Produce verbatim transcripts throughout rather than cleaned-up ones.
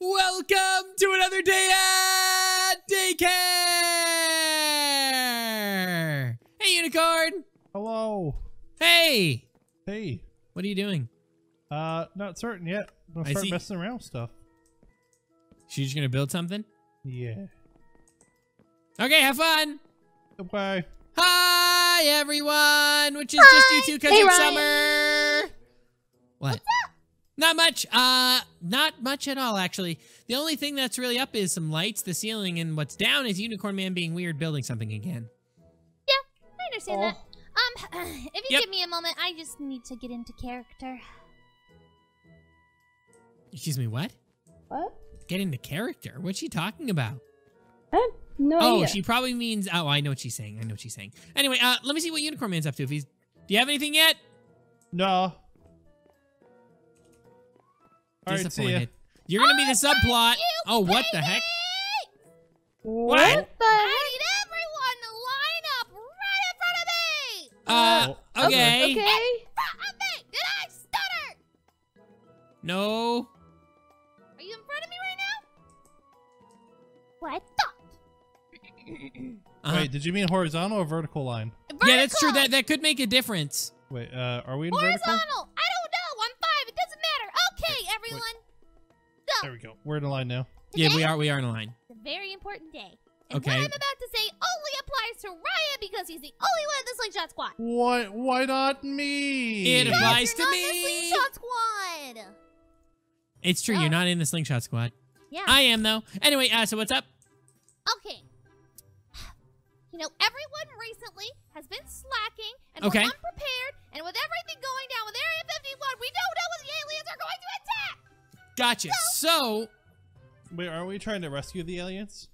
Welcome to another day at daycare! Hey, Unicorn! Hello! Hey! Hey! What are you doing? Uh, not certain yet. I'm gonna start messing around with stuff. So you're just gonna build something? Yeah. Okay, have fun! Goodbye. Hi, everyone! Which is Hi. Just you two because it's summer! What? What's up? Not much. Uh, not much at all, actually. The only thing that's really up is some lights, the ceiling, and what's down is Unicorn Man being weird building something again. Yeah, I understand oh. that. Um, if you yep. give me a moment, I just need to get into character. Excuse me, what? What? Get into character? What's she talking about? I have no oh, idea. Oh, she probably means... Oh, I know what she's saying. I know what she's saying. Anyway, uh, let me see what Unicorn Man's up to. If he's... Do you have anything yet? No. Disappointed. You're gonna oh, be the subplot. Oh, what the heck? What? What the I need everyone to line up right in front of me. Uh, oh. okay. Okay. In front of me. Did I stutter? No. Are you in front of me right now? What I thought. Uh-huh. Wait, did you mean horizontal or vertical line? Vertical. Yeah, that's true. That that could make a difference. Wait, uh, are we in horizontal? Vertical? Everyone, go. There we go. We're in a line now. Today, yeah, we are. We are in a line. It's a very important day. And okay. What I'm about to say only applies to Ryan because he's the only one in the slingshot squad. What? Why not me? It because applies you're to not me. In the slingshot squad. It's true. Oh. You're not in the slingshot squad. Yeah. I am though. Anyway, uh, so what's up? Okay. You know, everyone recently has been slacking and okay. we're unprepared. And with everything going down with Area fifty-one, we don't know what the aliens are going to attack. Gotcha. So, so wait, are we trying to rescue the aliens?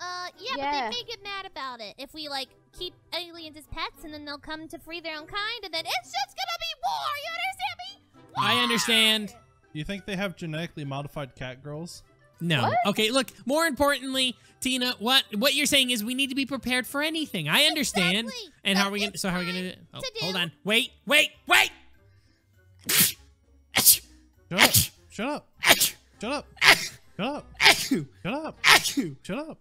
Uh, yeah, yeah, but they may get mad about it if we like keep aliens as pets, and then they'll come to free their own kind, and then it's just gonna be war. You understand me? War! I understand. You think they have genetically modified cat girls? No. What? Okay, look, more importantly, Tina, what what you're saying is we need to be prepared for anything. I understand. Exactly. And but how are we gonna so how are we gonna oh, to do hold on. Wait, wait, wait! Shut up. Shut up. Shut up. Shut up. Shut up. Shut up.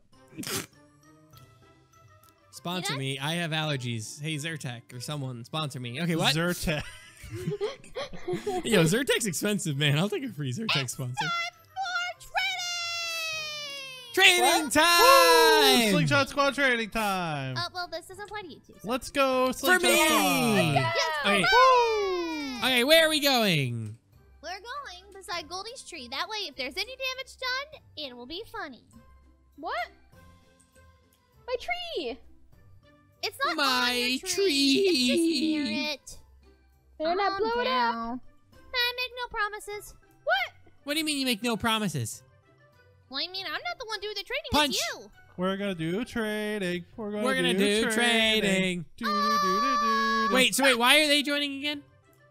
Sponsor I? me. I have allergies. Hey Zyrtec or someone sponsor me. Okay, what? Zyrtec. Yo, Zyrtec's expensive, man. I'll take a free Zyrtec sponsor. Training what? time! Woo! Slingshot Squad training time! Uh, well, this doesn't apply to you two. So. Let's go, Slingshot Squad! Yes, okay. okay, where are we going? We're going beside Goldie's tree. That way, if there's any damage done, it will be funny. What? My tree! It's not my on your tree. tree! It's just near it. Better not blow it up. I make no promises. What? What do you mean you make no promises? Well, I mean, I'm not the one doing the trading. Punch. It's you. We're gonna do trading. We're gonna, We're gonna do, do trading. trading. Do, do, do, do, do. Wait, so wait, why are they joining again?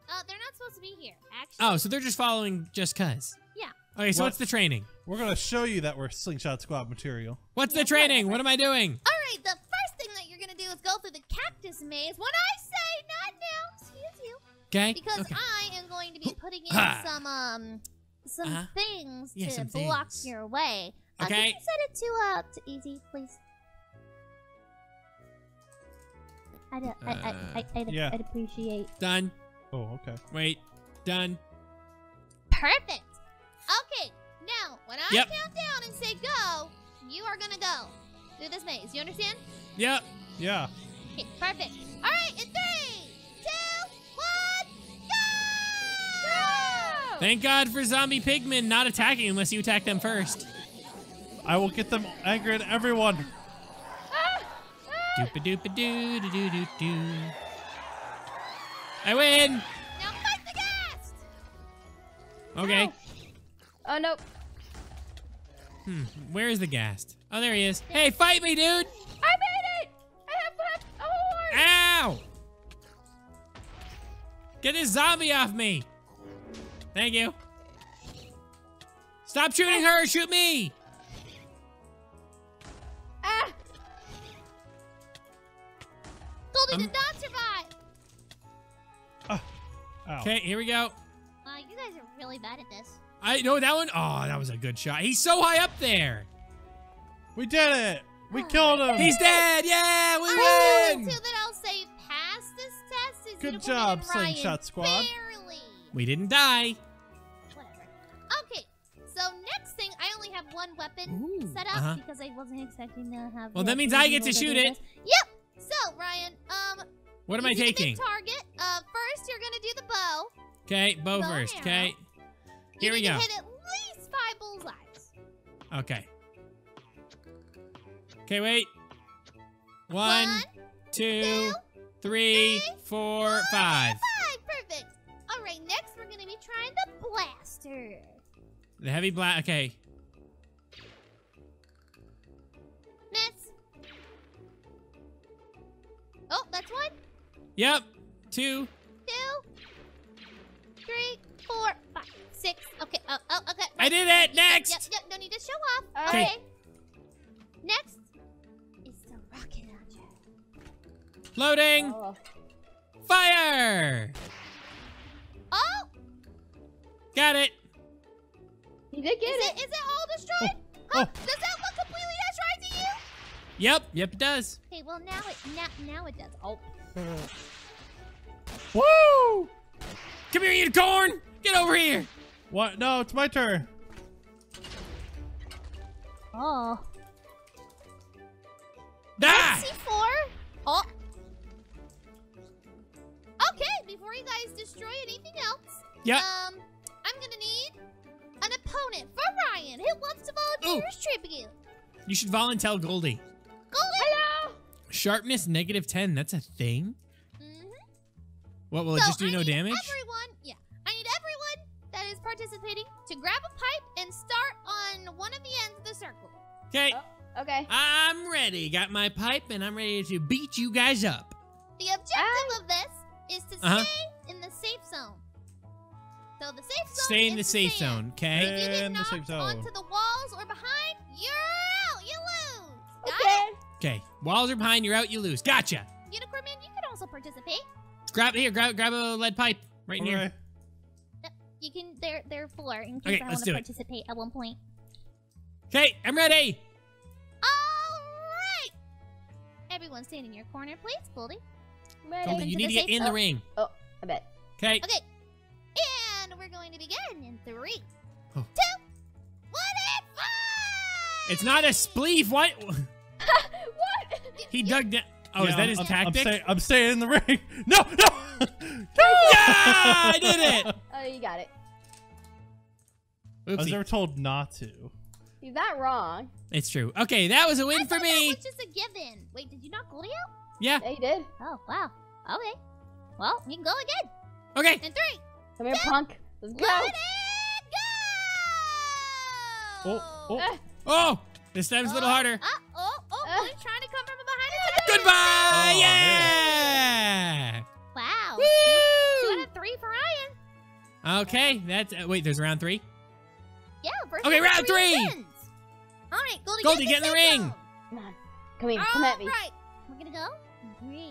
Uh, they're not supposed to be here, actually. Oh, so they're just following just cuz. Yeah. Okay, so what? what's the training? We're gonna show you that we're Slingshot Squad material. What's yeah, the training? Whatever. What am I doing? All right, the first thing that you're gonna do is go through the cactus maze. When I say not now, excuse you. Okay. Because okay. I am going to be putting in ah. some um. Some uh-huh. things yeah, to some block things. your way. Uh, okay. Can you set it to uh to easy, please? I'd uh, uh, I I I'd, yeah. I'd appreciate. Done. Oh, okay. Wait. Done. Perfect. Okay. Now, when I yep. count down and say go, you are gonna go through this maze. You understand? Yep. Yeah. Okay. Perfect. All right. In three, two, one, go! Go! Thank God for zombie pigmen not attacking unless you attack them first. I will get them angry at everyone. Ah, ah. Doopa doopa doo doo doo doo doo. I win. Now fight the ghast. Okay. Oh, oh no. Hmm. Where is the ghast? Oh, there he is. Hey, fight me, dude. I made it. I have a horse. Ow! Get this zombie off me. Thank you. Stop shooting her! Shoot me! Ah! Goldie um, did not survive! Okay, uh, here we go. Wow, you guys are really bad at this. I know that one. Oh, that was a good shot. He's so high up there. We did it. We killed him. He's dead. Yeah, we I won. Until then, I'll say pass this test. Is good job, Slingshot Squad. Barely. We didn't die. Whatever. Okay. So next thing, I only have one weapon Ooh, set up uh-huh. because I wasn't expecting to have. Well, that means I get to shoot it. Best. Yep. So Ryan, um, what am I taking? Target. Uh, first you're gonna do the bow. Okay, bow, bow first. Okay. Here we go. You need to hit at least five bullseyes. Okay. Okay, wait. One, One two, two, three, three four, four, five. Five, perfect. All right, next we're gonna be trying the blaster. The heavy blast. Okay. Miss. Oh, that's one. Yep. Two. Two. Three, four, five, six. Okay. Oh, oh, okay. Right. I did it. Next. Yep. Yep. No need to show off. Okay. Next is the rocket launcher. Loading. Oh. Fire. Oh. Got it. You did get is it. it. Is it all destroyed? Oh. Huh? Oh. Does that look completely destroyed to you? Yep. Yep, it does. Okay. Well, now it now now it does. Oh. Woo! Come here, unicorn. Get over here. What? No, it's my turn. Oh. Die! C four. Oh. Okay, before you guys destroy anything else, yep. um, I'm gonna need an opponent for Ryan who wants to volunteer his tribute. You should volunteer Goldy. Goldy! Hello! Sharpness negative ten, that's a thing? Mm-hmm. What, will so it just do I no need damage? Everyone, yeah, I need everyone that is participating to grab a pipe and start on one of the ends of the circle. Okay. Oh. Okay. I'm ready. Got my pipe, and I'm ready to beat you guys up. The objective I... of this is to uh-huh. stay in the safe zone. So the safe zone. Stay in the safe zone, okay? If you get knocked onto the walls or behind, you're out. You lose. Got okay. it? Okay. Walls are behind. You're out. You lose. Gotcha. Unicorn Man, you can also participate. Grab here. Grab grab a lead pipe right in here. You can. They're they're four in case okay, I want to participate it. at one point. Okay, I'm ready. Everyone stand in your corner, please, Goldy. Goldy, you need to get in the ring. Oh, I bet. Okay. Okay. And we're going to begin in three, two, one, and five! It's not a spleef. What? What? He dug down. Oh, is that his tactic? I'm staying in the ring. No, no! Yeah, I did it! Oh, you got it. I was never told not to. You're not wrong. It's true. Okay, that was a win I for me. That was just a given. Wait, did you knock Goldy out? Yeah. Yeah, you did. Oh, wow. Okay. Well, you can go again. Okay. In three. Come here, two, punk. Let's go. Let it go. Oh, oh. Oh, this time's oh, a little harder. Oh, oh, oh. Uh. He's trying to come from behind. Goodbye. Oh, yeah. Man. Wow. Woo. Two, two out of three for Ryan. Okay. That's, uh, wait, there's round three? Yeah. Okay, round three. three. All right, Goldy, Goldy get, get in the ring. Zone. Come on, come here, All come at me. Right. We're gonna go three,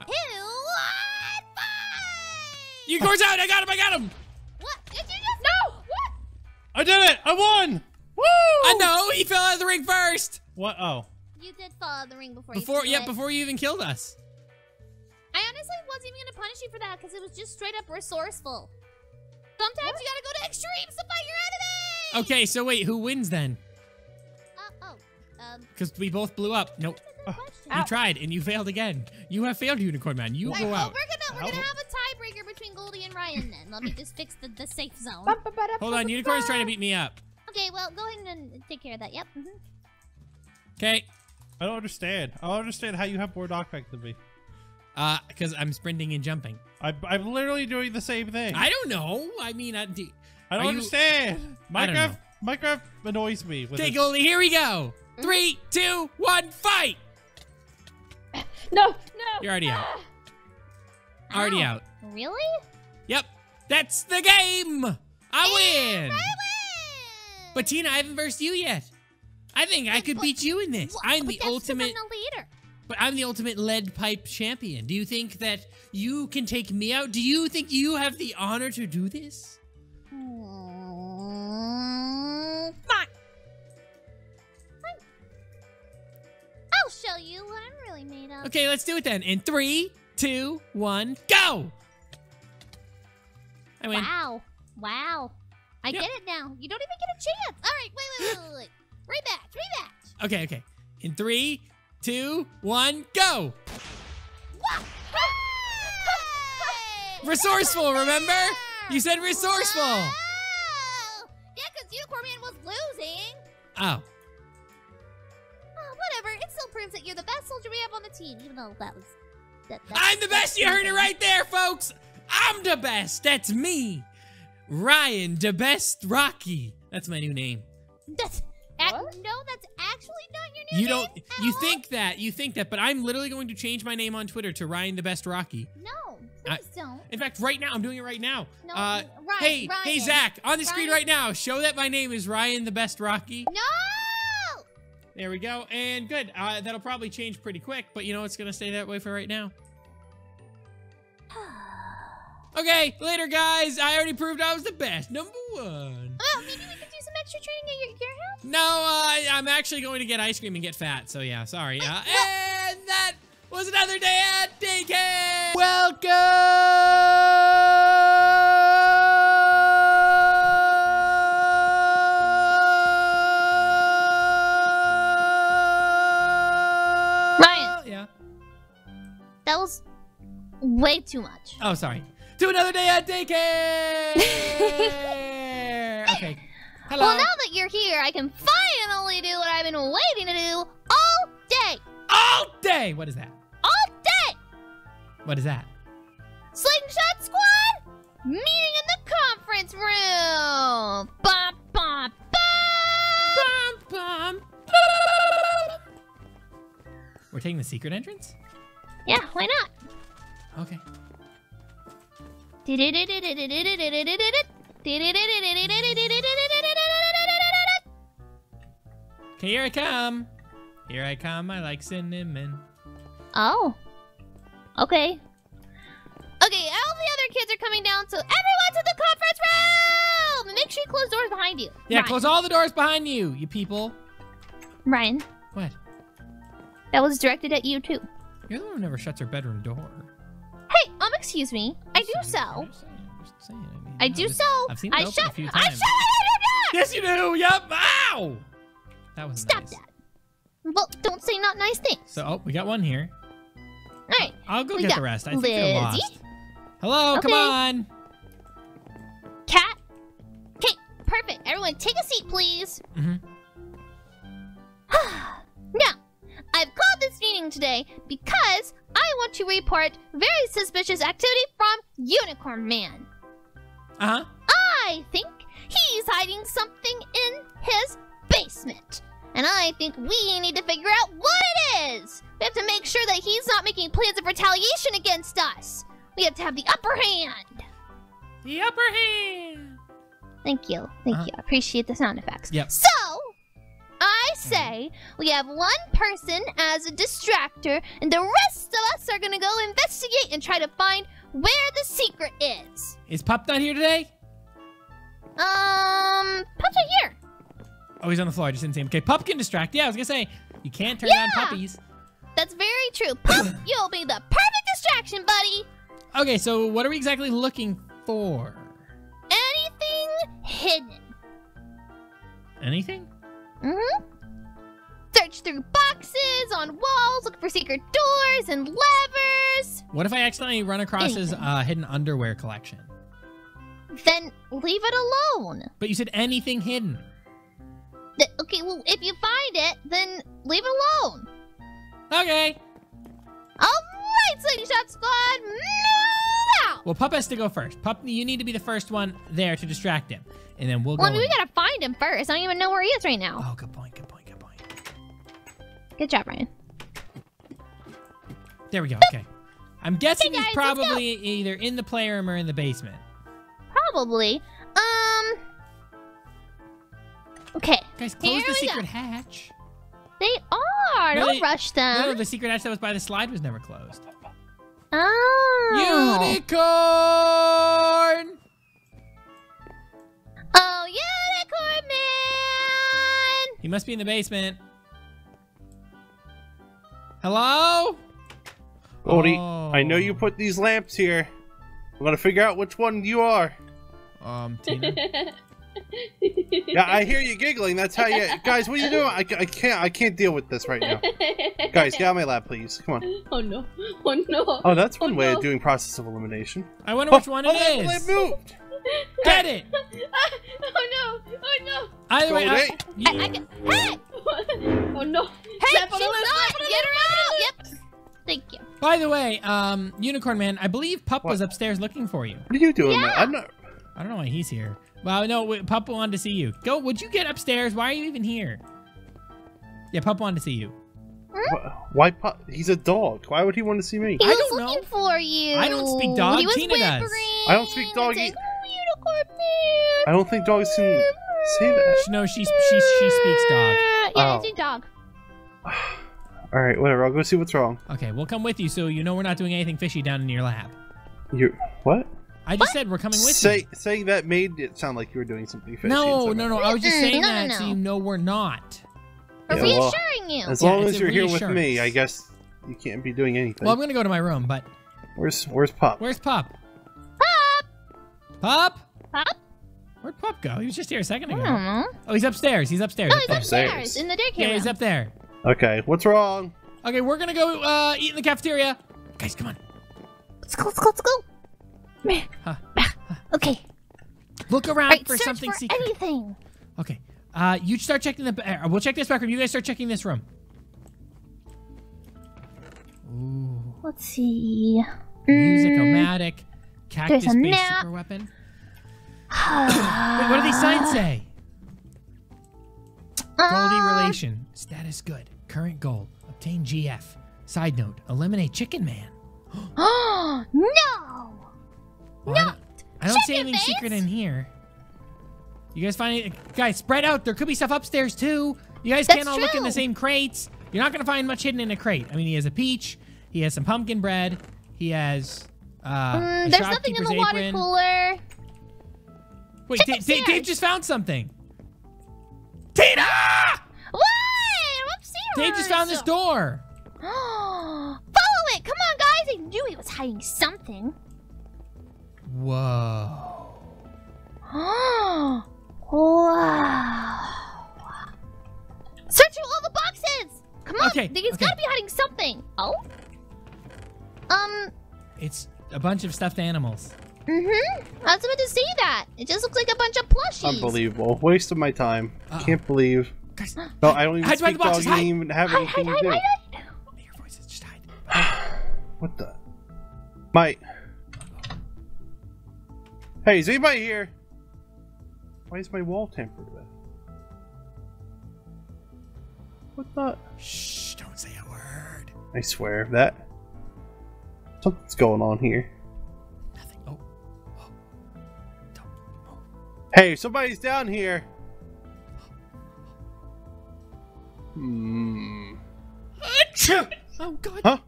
uh, two, one, five. Unicorn's out! I got him! I got him! What? Did you just? No! What? I did it! I won! Woo! I know he fell out of the ring first. What? Oh. You did fall out of the ring before. Before, you yeah, it. before you even killed us. I honestly wasn't even gonna punish you for that because it was just straight up resourceful. Sometimes what? you gotta go to extremes to fight your enemy. Okay, so wait, who wins then? Because we both blew up. Nope. Uh, you tried and you failed again. You have failed, Unicorn Man. You right, go out. We're gonna, we're gonna have a tiebreaker between Goldy and Ryan then. Let me just fix the, the safe zone. Hold on, Unicorn's trying to beat me up. Okay, well, go ahead and take care of that. Yep. Okay. Mm-hmm. I don't understand. I don't understand how you have more knockback than me. Uh, because I'm sprinting and jumping. I, I'm literally doing the same thing. I don't know. I mean, I, do, I don't understand. You, Minecraft, I don't Minecraft annoys me. With okay, Goldy, here we go. Three, two, one, fight! No, no! You're already out. Ah. Already Ow. out. Really? Yep. That's the game! I and win! I win! But Tina, I haven't versed you yet. I think but, I could but, beat you in this. Well, I'm the ultimate the leader. But I'm the ultimate lead pipe champion. Do you think that you can take me out? Do you think you have the honor to do this? Hmm. totally made up. Okay, let's do it then. In three, two, one, go! I win. Wow. Wow. I yep. get it now. You don't even get a chance. All right, wait, wait, wait, wait, wait. Rematch, rematch. Okay, okay. In three, two, one, go! Hey! Resourceful, remember? You said resourceful. Wow. Yeah, because Unicorn Man was losing. Oh. Oh, whatever. It still proves that you're the best soldier we have on the team, even though that was... That, that I'm the best. You heard it right there, folks. I'm the best. That's me. Ryan, the best Rocky. That's my new name. That's... At, no, that's actually not your new you name. You don't. You all? think that. You think that. But I'm literally going to change my name on Twitter to Ryan the Best Rocky. No, please I, don't. In fact, right now I'm doing it right now. No, uh, Ryan, hey, Ryan. hey, Zach, on the Ryan. screen right now, show that my name is Ryan the Best Rocky. No. There we go, and good. Uh, that'll probably change pretty quick, but you know it's gonna stay that way for right now. Okay, later, guys. I already proved I was the best, number one. Oh, maybe we could do some extra training at your, your house? No, uh, I, I'm actually going to get ice cream and get fat, so yeah, sorry. Uh, and that was another day at daycare! Welcome! Ryan! Yeah? That was way too much. Oh, sorry. To another day at daycare! Okay. Hello. Well, now that you're here, I can finally do what I've been waiting to do all day. All day. What is that? All day. What is that? Slingshot Squad meeting in the conference room. Bum bum bum. Bum bum. We're taking the secret entrance? Yeah. Why not? Okay. Did it? Did it? Did it? Did it? Did it? Here I come. Here I come. I like cinnamon. Oh. Okay. Okay, all the other kids are coming down, so everyone to the conference room! And make sure you close doors behind you. Yeah, Ryan. Close all the doors behind you, you people. Ryan. What? That was directed at you, too. You're the one who never shuts her bedroom door. Hey, um, excuse me. I do so. Saying, I, mean, I do just, so. I've seen it I open a few times. I shut it! Yes, you do. Yep. Ow! That was Stop nice. that. Well, don't say not nice things. So, oh, we got one here. All right. I'll go we get the rest. I Lizzie. think they're lost. Hello. Okay. Come on. Cat. Okay. Perfect. Everyone, take a seat, please. Mm-hmm. Now, I've called this meeting today because I want to report very suspicious activity from Unicorn Man. Uh-huh. I think he's hiding something in his basement. And I think we need to figure out what it is. We have to make sure that he's not making plans of retaliation against us. We have to have the upper hand. The upper hand. Thank you. Thank uh-huh. you. I appreciate the sound effects. Yep. So, I say we have one person as a distractor, and the rest of us are going to go investigate and try to find where the secret is. Is Pop not here today? Um, Pop's not here. Oh, he's on the floor. I just didn't see him. Okay, Pop can distract. Yeah, I was going to say, you can't turn yeah, on puppies. That's very true. Pop, you'll be the perfect distraction, buddy. Okay, so what are we exactly looking for? Anything hidden. Anything? Mm-hmm. Search through boxes, on walls, look for secret doors and levers. What if I accidentally run across anything. his uh, hidden underwear collection? Then leave it alone. But you said anything hidden. The, okay, well, if you find it, then leave it alone. Okay. All right, Slingshot Squad, move out. Well, Pup has to go first. Pup, you need to be the first one there to distract him. And then we'll, well go. Well, I mean, we gotta find him first. I don't even know where he is right now. Oh, good point. Good point. Good point. Good job, Ryan. There we go. Okay. I'm guessing hey guys, he's probably either in the playroom or in the basement. Probably. Um. Okay. Guys, close Here the secret go. hatch. They are. No, don't they, rush them. No, the secret hatch that was by the slide was never closed. Oh. Unicorn. Oh, Unicorn Man! He must be in the basement. Hello? Goldy, oh. I know you put these lamps here. I'm gonna figure out which one you are. Um, Tina? Yeah, I hear you giggling. That's how you guys. What are you doing? I, I can't. I can't deal with this right now. Guys, get out of my lab, please. Come on. Oh no. Oh no. Oh, that's one oh, way no. of doing process of elimination. I wonder oh, which one oh, it oh, is. It moved. Get it. Oh no. Oh no. Either way, I, I, I, I can, hey. Oh no. Hey, she's not. Get her out. Yep. Thank you. By the way, um, Unicorn Man, I believe Pup what? was upstairs looking for you. What are you doing? Yeah. I'm not. I don't know why he's here. Well, no, Papa wanted to see you. Go, would you get upstairs? Why are you even here? Yeah, Papa wanted to see you. Huh? Why, why he's a dog. Why would he want to see me? He I was don't looking know. for you. I don't speak dog. He was Tina does. I don't speak dog. Like, oh, Unicorn Man. I don't think dogs can say that. No, she, she, she speaks dog. Yeah, oh. I do dog. All right, whatever. I'll go see what's wrong. Okay, we'll come with you so you know we're not doing anything fishy down in your lab. You what? I just what? said we're coming with Say, you. Saying that made it sound like you were doing something fishy. No, no, no. I was just saying no, that no, no. so you know we're not. We're yeah, reassuring well, you. As long yeah, as you're here with me, I guess you can't be doing anything. Well, I'm gonna go to my room, but where's where's Pop? Where's Pop? Pop. Pop. Pop. Where'd Pop go? He was just here a second ago. Mm. Oh, he's upstairs. He's upstairs. Oh, he's upstairs, upstairs in the daycare. Yeah, room. He's up there. Okay, what's wrong? Okay, we're gonna go uh, eat in the cafeteria. Guys, come on. Let's go. Let's go. Let's go. Huh. Okay. Look around right, for something for secret. Anything. Okay. Uh, you start checking the. Uh, we'll check this back room. You guys start checking this room. Ooh. Let's see. Music-o-matic. Cactus-based super weapon. Wait, what do these signs say? Goldy uh, relation. Status good. Current goal. Obtain G F. Side note. Eliminate Chicken Man. Oh no. Well, no, I don't, I don't see anything secret in here. You guys find any, guys spread out. There could be stuff upstairs too. You guys That's can't all true. look in the same crates. You're not gonna find much hidden in a crate. I mean, he has a peach. He has some pumpkin bread. He has. Uh, mm, a there's nothing in the water apron. cooler. Wait, D D Dave just found something. Tina! What? I'm upstairs. Dave just found this door. Follow it. Come on, guys. I knew he was hiding something. Whoa. Oh. Wow. Search through all the boxes. Come on. Okay, He's okay. got to be hiding something. Oh. Um. It's a bunch of stuffed animals. Mm-hmm. I was about to say that. It just looks like a bunch of plushies. Unbelievable. Waste of my time. Uh -oh. Can't believe. Guys, no, I don't even speak dog. I don't even have hide, anything hide, to hide, do. Hide, hide, hide. Your voices just hide. What the? My... Hey, is anybody here? Why is my wall tampered with? What the? Shh, don't say a word. I swear that. Something's going on here. Nothing. Oh. Oh. Don't. Oh. Hey, somebody's down here. Hmm. Oh, God. Huh?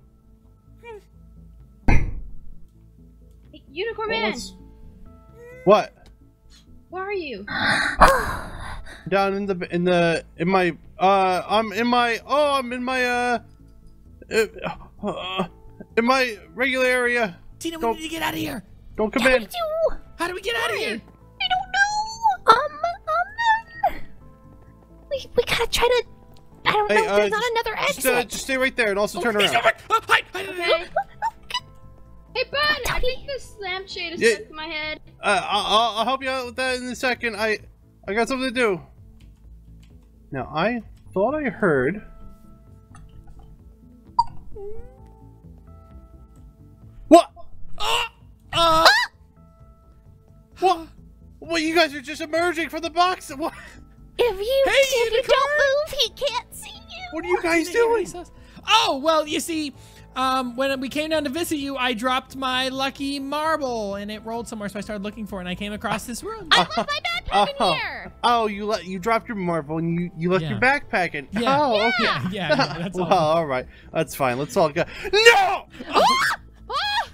Hey, Unicorn Man. What? Where are you? Down in the in the in my uh I'm in my oh I'm in my uh, uh in my regular area. Tina, we don't, need to get out of here. Don't come yeah, in. Do. How do we get Why? out of here? I don't know. Um um we we gotta try to. I don't hey, know. Uh, There's not another exit. Just, uh, just stay right there and also oh, turn around. Oh, hi, hi, okay. Hey, Bud, I think this lampshade is yeah. stuck to my head. Uh, I'll, I'll help you out with that in a second. I I got something to do. Now, I thought I heard... What? Uh, uh, what? Well, you guys are just emerging from the box. What? If you, hey, if you don't move, he can't see you. What are you guys doing? Oh, well, you see... Um, when we came down to visit you, I dropped my lucky marble and it rolled somewhere, so I started looking for it and I came across this room. I left my backpack uh, in here! Oh, you let you dropped your marble and you, you left yeah. your backpack in. Yeah. Oh, yeah. okay. Yeah, yeah, that's all. Well, all right. That's fine. Let's all go. No! Ah! Ah!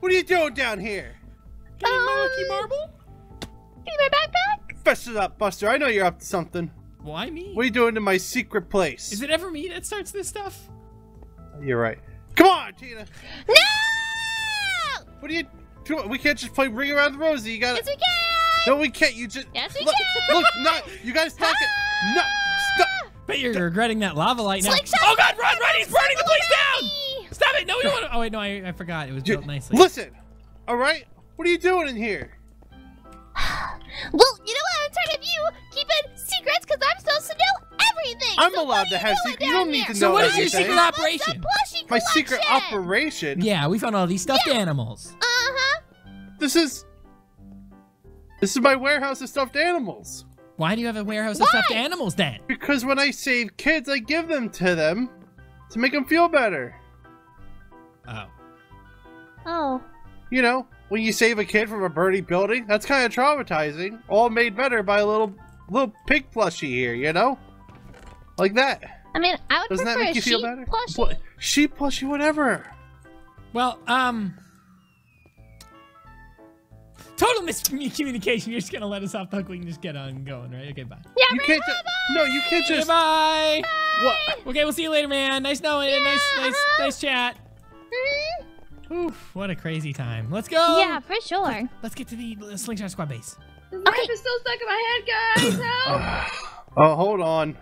What are you doing down here? Can um, you my lucky marble? Give me my backpack? Fess it up, Buster. I know you're up to something. Why me? What are you doing to my secret place? Is it ever me that starts this stuff? You're right. Come on, Tina. No! What are you doing? We can't just play Ring Around the Rosie. You gotta. Yes, we can. No, we can't. You just. Yes, we look, can. Look, not. You gotta stop it. No. Stop. Bet you're regretting that lava light now. Oh God! Run! Run! He's burning the place down! Stop it! No, we don't want to. Oh wait, no, I, I forgot. It was built nicely. Listen. All right. What are you doing in here? Well, you know what? I'm tired of you keeping secrets because I'm supposed to know everything. I'm so allowed to have secrets. You don't need to know everything. So what is your secret operation? My secret operation? Yeah, we found all these stuffed yeah. animals. Uh-huh. This is... This is my warehouse of stuffed animals. Why do you have a warehouse Why? of stuffed animals then? Because when I save kids, I give them to them to make them feel better. Oh. Oh. You know... When you save a kid from a burning building, that's kind of traumatizing. All made better by a little little pig plushie here, you know? Like that. I mean, I would Doesn't prefer that make a you sheep feel better? plushie. What? Sheep plushie, whatever. Well, um... total miscommunication. You're just going to let us off the hook. We can just get on going, right? Okay, bye. Yeah, you can't bye, bye. No, you can't just... Bye. Bye. What? Okay, we'll see you later, man. Nice knowing yeah, nice, uh-huh. nice, nice chat. Mm-hmm. Oof, what a crazy time. Let's go! Yeah, for sure. Let's, let's get to the uh, Slingshot Squad base. The knife okay. is still stuck in my head, guys! Help! Oh, uh, hold on.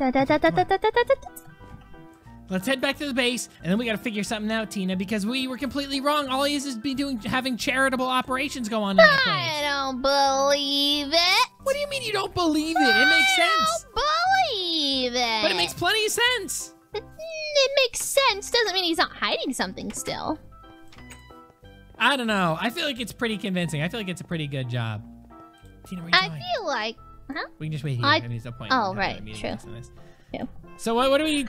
Da, da, da, da, da, da, da, da. Let's head back to the base, and then we gotta figure something out, Tina, because we were completely wrong. All he is is be doing, having charitable operations go on in that place. I don't believe it. What do you mean you don't believe it? It makes sense. I don't believe it. But it makes plenty of sense. It makes sense. Doesn't mean he's not hiding something still. I don't know. I feel like it's pretty convincing. I feel like it's a pretty good job. Tina, where are you I going? feel like... Huh? We can just wait here. I, I mean, it's a point. Oh, right. True. Yeah. So what, what do we...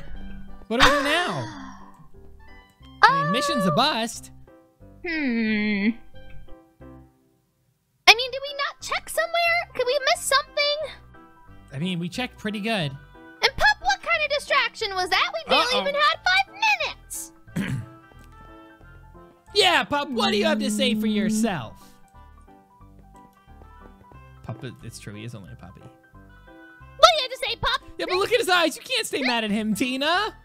What do we do now? Oh. I mean, mission's a bust. Hmm. I mean, did we not check somewhere? Could we miss something? I mean, we checked pretty good. And Pop, what kind of distraction was that? We barely Uh-oh. even had five minutes. Yeah, Pop, what do you have to say for yourself? Pop, it's true. He is only a puppy. What do you have to say, Pop? Yeah, but look at his eyes. You can't stay mad at him, Tina.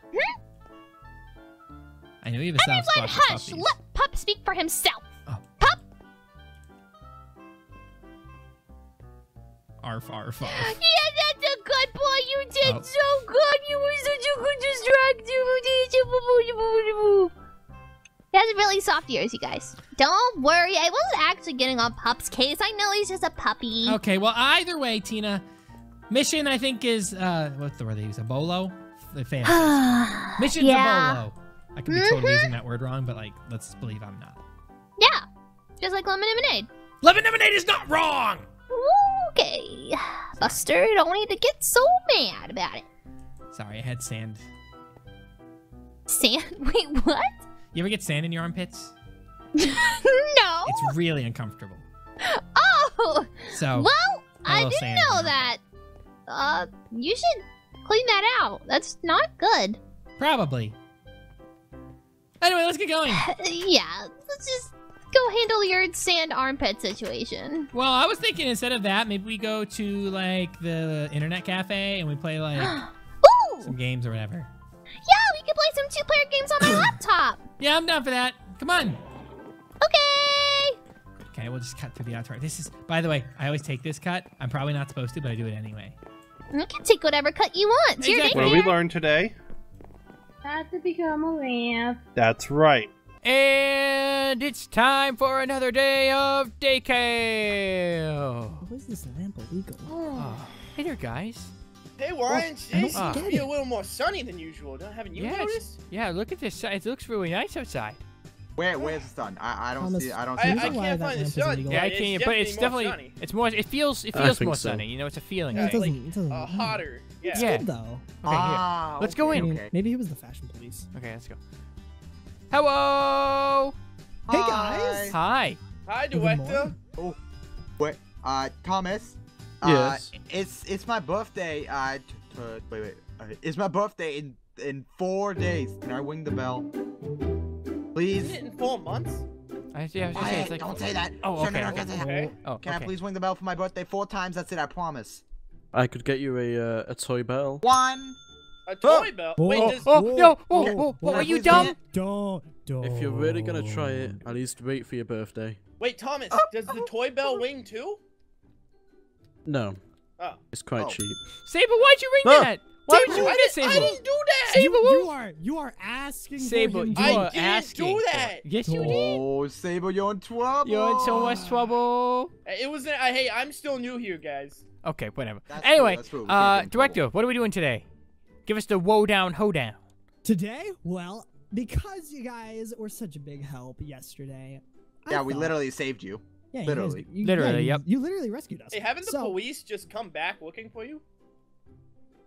I know you have a soft spot for puppies. Everyone hush. Let Pop speak for himself. Oh. Pop. Arf, arf, arf. Yeah, that's a good boy. You did oh. so good. You were such a good distractor. He has really soft ears, you guys. Don't worry. I wasn't actually getting on Pop's case. I know he's just a puppy. Okay, well, either way, Tina, mission, I think, is... Uh, what's the word they use? A bolo? The fan. Mission's yeah. a bolo. I could be mm-hmm. totally using that word wrong, but, like, let's believe I'm not. Yeah. Just like lemon lemonade. Lemon lemonade is not wrong! Okay, Buster, you don't need to get so mad about it. Sorry, I had sand. Sand? Wait, what? You ever get sand in your armpits? No. It's really uncomfortable. Oh! So, well, I didn't know that. Uh, you should clean that out. That's not good. Probably. Anyway, let's get going. Yeah, let's just... go handle your sand armpit situation. Well, I was thinking instead of that, maybe we go to like the internet cafe and we play like Ooh. some games or whatever. Yeah, we could play some two-player games on my laptop. Yeah, I'm down for that. Come on. Okay. Okay, we'll just cut through the outdoor. This is, by the way, I always take this cut. I'm probably not supposed to, but I do it anyway. You can take whatever cut you want. It's exactly. Your what did we learn today? Not to become a lamp. That's right. And it's time for another day of daycare. What is this lamp illegal? Oh. Hey there, guys. They were oh, it's uh, be a little more sunny than usual. Haven't you yeah, noticed? Yeah, look at this. It looks really nice outside. Where, where's the sun? I, I don't Thomas, see. I don't see. I, I can't find the sun. Yeah, I can't. But it's definitely. Sunny. It's more. It feels. It feels more so. sunny. You know, it's a feeling. Yeah, right? It doesn't. It doesn't. Uh, hotter. Yeah. It's yeah. good though. Okay, ah, let's okay. go in. I mean, okay. Maybe it was the fashion police. Okay, let's go. Hello! Hey guys! Hi! Hi, Director! Oh, wait, uh, Thomas? Yes? Uh, it's, it's my birthday, uh, t t wait, wait, uh, it's my birthday in, in four days. Can I ring the bell? Please? Isn't it in four months? I, yeah, I was just saying, it's like, don't say that. Oh, okay. Senator, okay. Okay. Oh, okay. Can I please ring the bell for my birthday four times? That's it, I promise. I could get you a uh, a toy bell. One. A toy bell? Oh, Wait, oh, oh, no, oh, yeah. oh, oh, are you dumb? Don't, don't. If you're really gonna try it, at least wait for your birthday. Wait, Thomas, oh, does the toy bell oh. ring too? No. Oh. It's quite oh. cheap. Sable, why'd you ring oh. that? Why would you I did, Sable? I didn't do that! Sable, you, you are you are asking Sable, for him. I didn't asking. do that! Yes, you did! Oh, Sable, you're in trouble! You're in so much trouble! It was... Uh, hey, I'm still new here, guys. Okay, whatever. That's anyway, true, true. uh, Director, what are we doing today? Give us the woe-down, ho-down. Today? Well, because you guys were such a big help yesterday... I yeah, thought... we literally saved you. Yeah, literally. You guys, you, literally, yeah, you, yep. You literally rescued us. Hey, haven't the so... police just come back looking for you?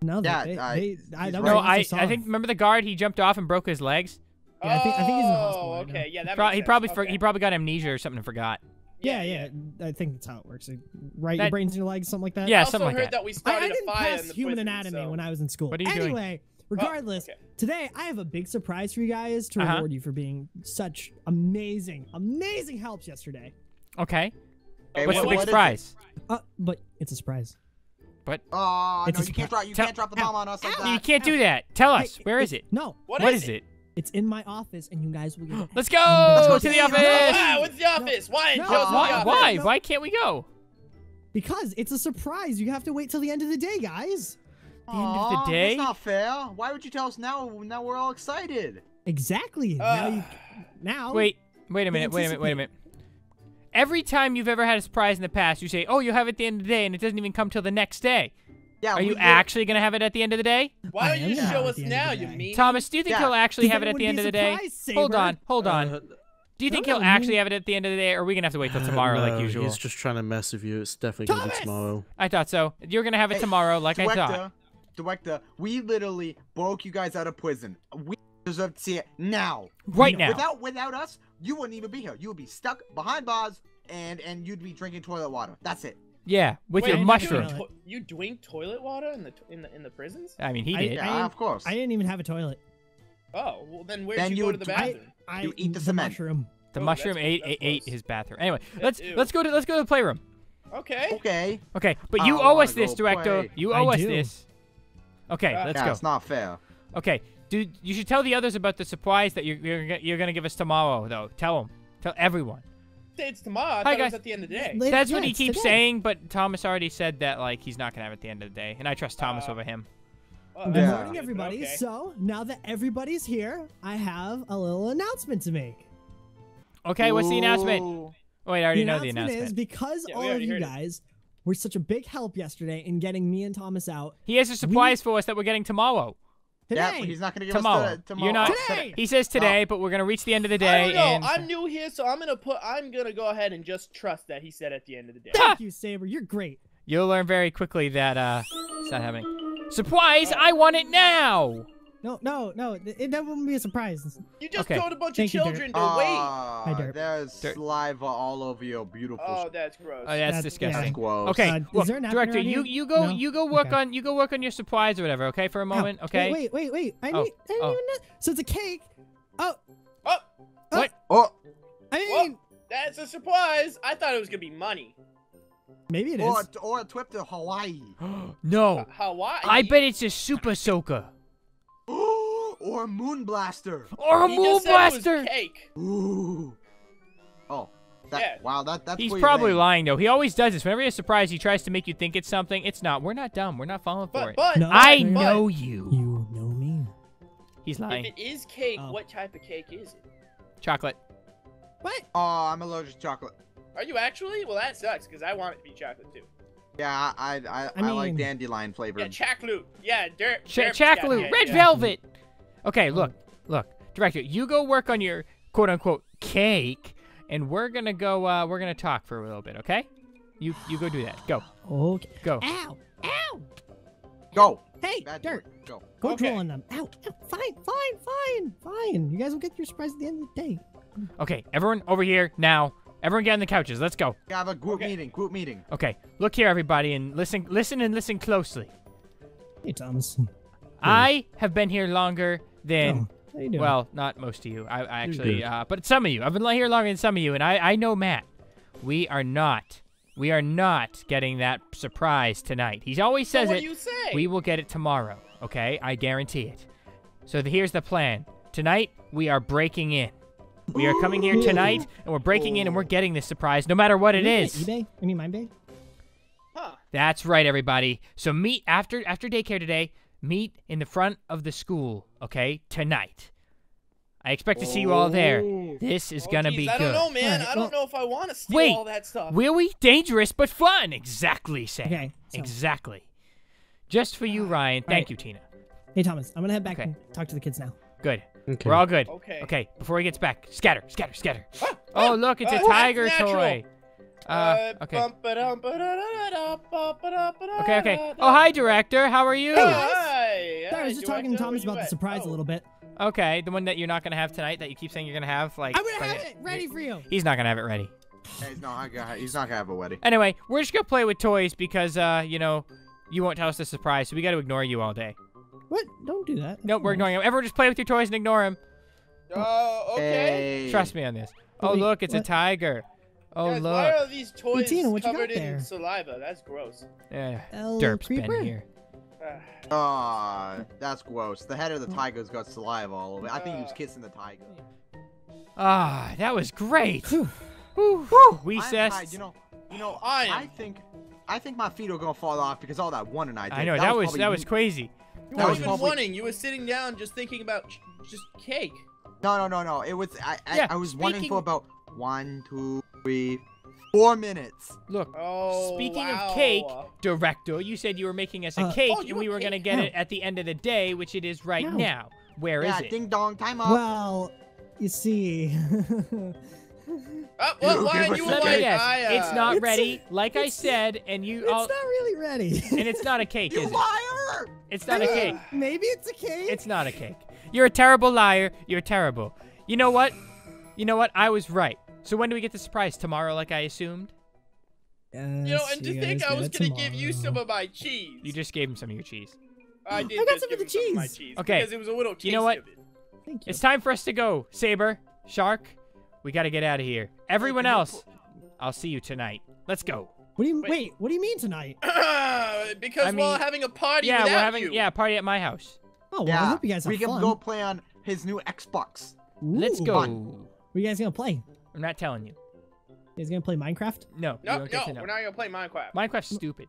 No, yeah, they, I, they, I, that no, I, I think remember the guard. He jumped off and broke his legs. Yeah, I think, I think he's in the hospital. Oh, right okay, now. yeah, that Pro makes he sense. probably okay. he probably got amnesia or something and forgot. Yeah, yeah, yeah. I think that's how it works. Right, that, your brains in your legs, something like that. Yeah, I something like heard that. that we started I, I didn't a fire pass in the human prison, anatomy so. when I was in school. What are you anyway, doing? regardless, oh, okay. today I have a big surprise for you guys to reward uh-huh. you for being such amazing, amazing helps yesterday. Okay. okay What's well, the big what surprise? Uh, but it's a surprise. But oh, no, you can't drop you can't drop the bomb on us like that. You can't do that. Tell us. Where is it? No. What is it? It's in my office, and you guys will get Let's go to the office. What's the office? Why? Why? Why can't we go? Because it's a surprise. You have to wait till the end of the day, guys. The end of the day? That's not fair. Why would you tell us now? Now we're all excited. Exactly. Now. Wait. Wait a minute. Wait a minute. Wait a minute. Every time you've ever had a surprise in the past, you say, oh, you'll have it at the end of the day, and it doesn't even come till the next day. Yeah, Are you actually going to have it at the end of the day? Why don't you show us now, you mean? Thomas, do you think yeah. he'll actually have it at the end of the day? Saber. Hold on, hold on. Uh, do you think he'll actually have it at the end of the day, or are we going to have to wait till tomorrow uh, no, like usual? He's just trying to mess with you. It's definitely going to be tomorrow. I thought so. You're going to have it hey, tomorrow like director, I thought. Director, we literally broke you guys out of prison. We deserve to see it now. Right now. Without, without us, you wouldn't even be here. You would be stuck behind bars, and and you'd be drinking toilet water. That's it. Yeah, with Wait, your mushroom. You, you drink toilet water in the in the in the prisons? I mean, he did. I, I yeah, of course. I didn't even have a toilet. Oh, well then where'd then you, you go to the bathroom? I, I you eat the, the mushroom. The oh, mushroom ate ate, ate his bathroom. Anyway, let's Ew. let's go to let's go to the playroom. Okay. Okay. Okay, but you owe us this, Director. Play. You owe I us do. this. Okay, uh, let's yeah, go. That's not fair. Okay. Dude, you should tell the others about the surprise that you're you're, you're gonna give us tomorrow, though. Tell them, tell everyone. It's tomorrow. I thought Hi, guys. It was at the end of the day. Later, That's yeah, what he keeps today. saying, but Thomas already said that like he's not gonna have it at the end of the day, and I trust Thomas uh, over him. Well, Good yeah. morning, everybody. Okay. So now that everybody's here, I have a little announcement to make. Okay, Ooh. what's the announcement? Oh, wait, I already the know the announcement. Is because yeah, all of you guys it. were such a big help yesterday in getting me and Thomas out. He has a surprise we... for us that we're getting tomorrow. Today. Yeah, but he's not going to give tomorrow. us the, tomorrow. You're not, today. He says today, oh. but we're going to reach the end of the day. I don't know. And... I'm new here, so I'm going to put. I'm going to go ahead and just trust that he said at the end of the day. Thank you, Saber. You're great. You'll learn very quickly that uh, it's not happening. Surprise! Oh. I want it now. No, no, no. It, that wouldn't be a surprise. You just okay. told a bunch Thank of children you, to uh, wait. Hi, there's dirt. saliva all over your beautiful. Oh, that's gross. Oh, yeah, that's, that's disgusting. That's gross. Okay, uh, well, director, you you go no? you go work okay. on you go work on your surprise or whatever. Okay, for a moment. Oh, okay. Wait, wait, wait. I, oh, need, I didn't oh. even know. So it's a cake. Oh. Oh. What? Oh. I mean, oh, that's a surprise. I thought it was gonna be money. Maybe it or, is. Or a trip to Hawaii. No. Uh, Hawaii. I bet it's a super soaker. Or a moon blaster. Or a he moon just blaster. Said it was cake. Ooh. Oh. That, yeah. Wow. That that's. He's probably made. lying though. He always does this. Whenever he has a surprise, he tries to make you think it's something. It's not. We're not dumb. We're not falling but, for but, it. But I but, know you. You know me. He's lying. If it is cake, oh. what type of cake is it? Chocolate. What? Oh, I'm allergic to chocolate. Are you actually? Well, that sucks because I want it to be chocolate too. Yeah, I I I, I mean, like dandelion flavor. Yeah, chacloot. Yeah, dirt. Ch chacloot. Red yeah. velvet. Okay, look, look, Director, you go work on your quote-unquote cake, and we're gonna go, uh, we're gonna talk for a little bit, okay? You you go do that, go. Okay. Go. Ow, ow! Go. Hey, Bad Dirt, word. go. Go okay. draw on them. Ow, ow, fine, fine, fine, fine. You guys will get your surprise at the end of the day. Okay, everyone over here now. Everyone get on the couches, let's go. We have a group okay. meeting, group meeting. Okay, look here, everybody, and listen, listen and listen closely. Hey, Thomas. I have been here longer than oh. How you doing? Well, not most of you. I, I actually, uh, but some of you. I've been here longer than some of you, and I, I know Matt. We are not. We are not getting that surprise tonight. He always says so what it. You say? We will get it tomorrow. Okay, I guarantee it. So the, here's the plan. Tonight we are breaking in. We are coming here tonight, and we're breaking in, and we're getting this surprise, no matter what it is. eBay? I mean, MindBay? Huh. That's right, everybody. So meet after after daycare today. Meet in the front of the school, okay? Tonight. I expect to see you all there. This is oh, gonna geez. be good. I don't know, man. Right, I don't well, know if I want to steal wait, all that stuff. Really dangerous but fun. Exactly, Sam. Okay, so. Exactly. Just for you, Ryan. All Thank right. you, Tina. Hey, Thomas. I'm gonna head back okay. and talk to the kids now. Good. Okay. We're all good. Okay. Okay. Before he gets back, scatter, scatter, scatter. Ah, oh, ah, look, it's uh, a tiger toy. Uh, okay. Okay, okay. Oh, hi, director. How are you? Hey, hi. Sorry, I was just talking to Thomas about the surprise oh. a little bit. Okay, the one that you're not gonna have tonight that you keep saying you're gonna have, like. I'm gonna have it ready for you. He's not gonna have it ready. Hey, no, I got, he's not gonna have a wedding. Anyway, we're just gonna play with toys because, uh, you know, you won't tell us the surprise, so we gotta ignore you all day. What? Don't do that. No, nope, we're ignoring him. Everyone just play with your toys and ignore him. Oh, uh, okay. Hey. Trust me on this. Oh, Wait, look, it's what? a tiger. Oh, Guys, look. Why are these toys hey, Tina, covered in saliva? That's gross. Yeah, El Derp's Creeper? been here. Ah, uh, that's gross. The head of the tiger's got saliva all over it. I think he was kissing the tiger. Ah, uh, that was great. Whew. Whew. We said, you know, you know, I, I think, I think my feet are gonna fall off because all that one and I did. I know that, that was, was that was crazy. You weren't even wanting. You were sitting down, just thinking about ch just cake. No, no, no, no. It was I. I, yeah, I was speaking... wanting for about one, two, three. Four minutes. Look, oh, speaking wow. of cake, director, you said you were making us a uh, cake, oh, and we were going to get no. it at the end of the day, which it is right no. now. Where yeah, is it? Ding dong, time up. Well, you see. Oh, well, Ryan, you were like, yes. I, uh, it's not it's, ready, like I said, and you... It's all, not really ready. And it's not a cake, you is liar. it? It's not I mean, a cake. Maybe it's a cake. It's not a cake. You're a terrible liar. You're terrible. You know what? You know what? I was right. So when do we get the surprise? Tomorrow, like I assumed? Uh, you know, and to think I was going to give you some of my cheese. You just gave him some of your cheese. I did I got some of the cheese. Of my cheese. Okay. Because it was a little taste you know what? of it. Thank you. It's time for us to go, Saber, Shark. We got to get out of here. Everyone else, I'll see you tonight. Let's go. What do you wait? wait what do you mean tonight? Uh, because I mean, we're having a party yeah, without we're having, you. Yeah, party at my house. Oh, well, yeah. I hope you guys have we fun. We can go play on his new Xbox. Ooh. Let's go. What are you guys going to play? I'm not telling you. He's gonna play Minecraft? No. No, no, we're not gonna play Minecraft. Minecraft's stupid.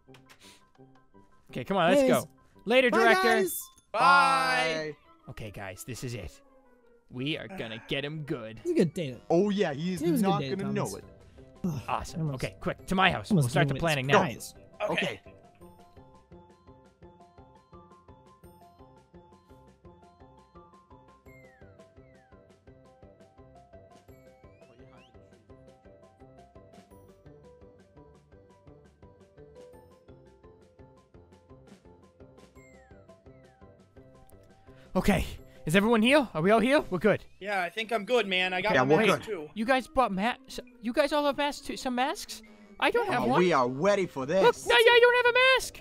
Okay, come on, let's go. Later, Bye, director. Guys. Bye. Okay, guys, this is it. We are gonna get him good. It's a good day. Oh yeah, he's not gonna Thomas. know it. Awesome. Almost. Okay, quick to my house. Almost we'll start the planning now. Okay. okay. Okay, is everyone healed? Are we all healed? We're good. Yeah, I think I'm good, man. I got yeah, we're good. too. You guys bought masks? You guys all have masks too? Some masks? I don't yeah, have one. We are ready for this. Look, no, yeah, you don't have a mask.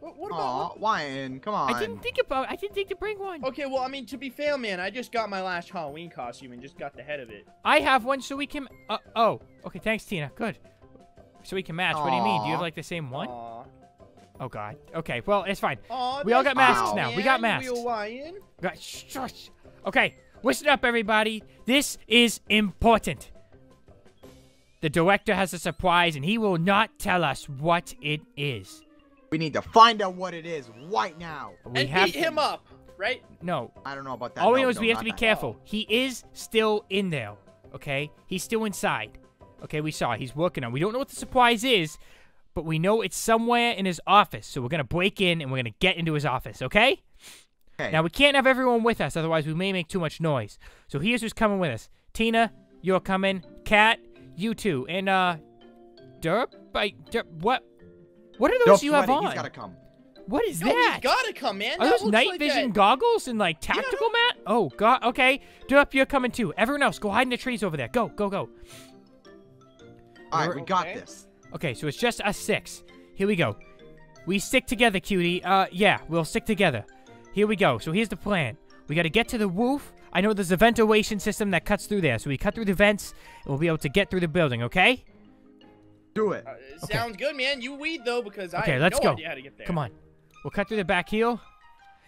What, what about? Aw, Ryan, come on. I didn't think about. I didn't think to bring one. Okay, well, I mean, to be fair, man, I just got my last Halloween costume and just got the head of it. I have one, so we can. Uh, oh, okay. Thanks, Tina. Good. So we can match. Aww. What do you mean? Do you have like the same one? Aww. Oh, God. Okay, well, it's fine. Aww, we all got masks now. Man, we got masks. Ryan. Okay, listen up, everybody. This is important. The director has a surprise, and he will not tell us what it is. We need to find out what it is right now. We and have beat to... him up, right? No. I don't know about that. All we know is no, we have to be careful. Hell. He is still in there, okay? He's still inside. Okay, we saw. He's working on it. We don't know what the surprise is, but we know it's somewhere in his office, so we're going to break in and we're going to get into his office, okay? okay? Now, we can't have everyone with us, otherwise we may make too much noise. So here's who's coming with us. Tina, you're coming. Kat, you two. And, uh, Derp? I, Derp what? What are those Derp's you have ready. on? He's gotta come. What is Yo, that? He's got to come, man. Are that those night like vision a... goggles and, like, tactical yeah, mat? Oh, God. Okay. Derp, you're coming too. Everyone else, go hide in the trees over there. Go, go, go. All right, we got okay. this. Okay, so it's just us six. Here we go. We stick together, cutie. Uh, yeah, we'll stick together. Here we go. So here's the plan. We gotta get to the roof I know there's a ventilation system that cuts through there. So we cut through the vents, and we'll be able to get through the building, okay? Do it. Uh, it okay. Sounds good, man. You weed, though, because okay, I have let's no go. idea how to get there. Come on. We'll cut through the back heel, and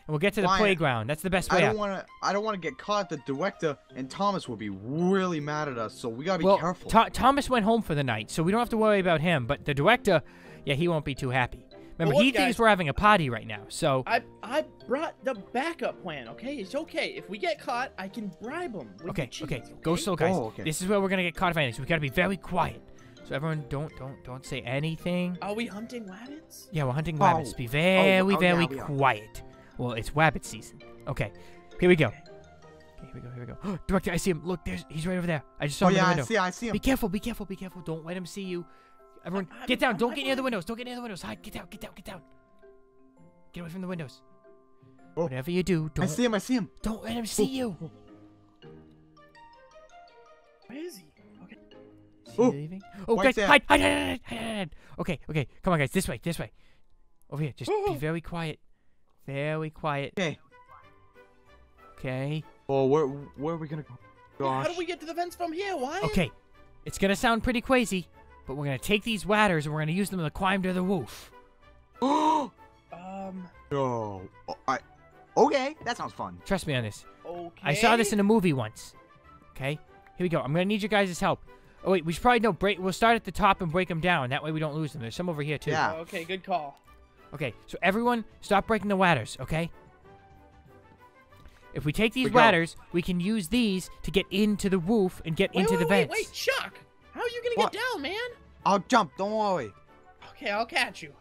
we'll get to the Ryan, playground. That's the best way I don't out. Wanna, I don't want to get caught. The director and Thomas will be really mad at us, so we got to be well, careful. Th Thomas went home for the night, so we don't have to worry about him. But the director, yeah, he won't be too happy. Remember, well, look, he guys, thinks we're having a party right now, so... I I brought the backup plan, okay? It's okay. If we get caught, I can bribe him. Okay, cheese, okay, okay. Go slow, guys. Oh, okay. This is where we're going to get caught if anything, so we got to be very quiet. So everyone, don't don't don't say anything. Are we hunting rabbits? Yeah, we're hunting oh. rabbits. Be very, oh, oh, very yeah, we quiet. Are. Well, it's rabbit season. Okay, here we go. Okay, here we go, here we go. Oh, director, I see him. Look, there's he's right over there. I just saw oh, him yeah, in the window. I see, I see him. Be careful, be careful, be careful. Don't let him see you. Everyone, I'm, get down. I'm, don't I'm, get near the windows. Don't get near the windows. Hide. Get down, get down, get down. Get away from the windows. Oh. Whatever you do, don't... I see him, I see him. Don't let him see oh. you. Where is he? Okay. Is he leaving? Oh, guys, hide, hide, hide, hide, hide, hide. Okay, okay. Come on, guys. This way, this way. Over here. Just oh. be very quiet. Very quiet. Okay. Okay. Oh, where, where are we going to go? Gosh. How do we get to the vents from here? Why? Okay. It's going to sound pretty crazy. But we're going to take these ladders and we're going to use them to climb to the roof. um. No. Oh, I, okay. That sounds fun. Trust me on this. Okay. I saw this in a movie once. Okay. Here we go. I'm going to need your guys' help. Oh, wait. We should probably know. Break, we'll start at the top and break them down. That way we don't lose them. There's some over here, too. Yeah. Okay. Good call. Okay. So everyone, stop breaking the ladders, okay? If we take these we ladders, we can use these to get into the roof and get wait, into wait, the vents. Wait, wait, Chuck. How are you gonna what? get down, man? I'll jump, don't worry. Okay, I'll catch you.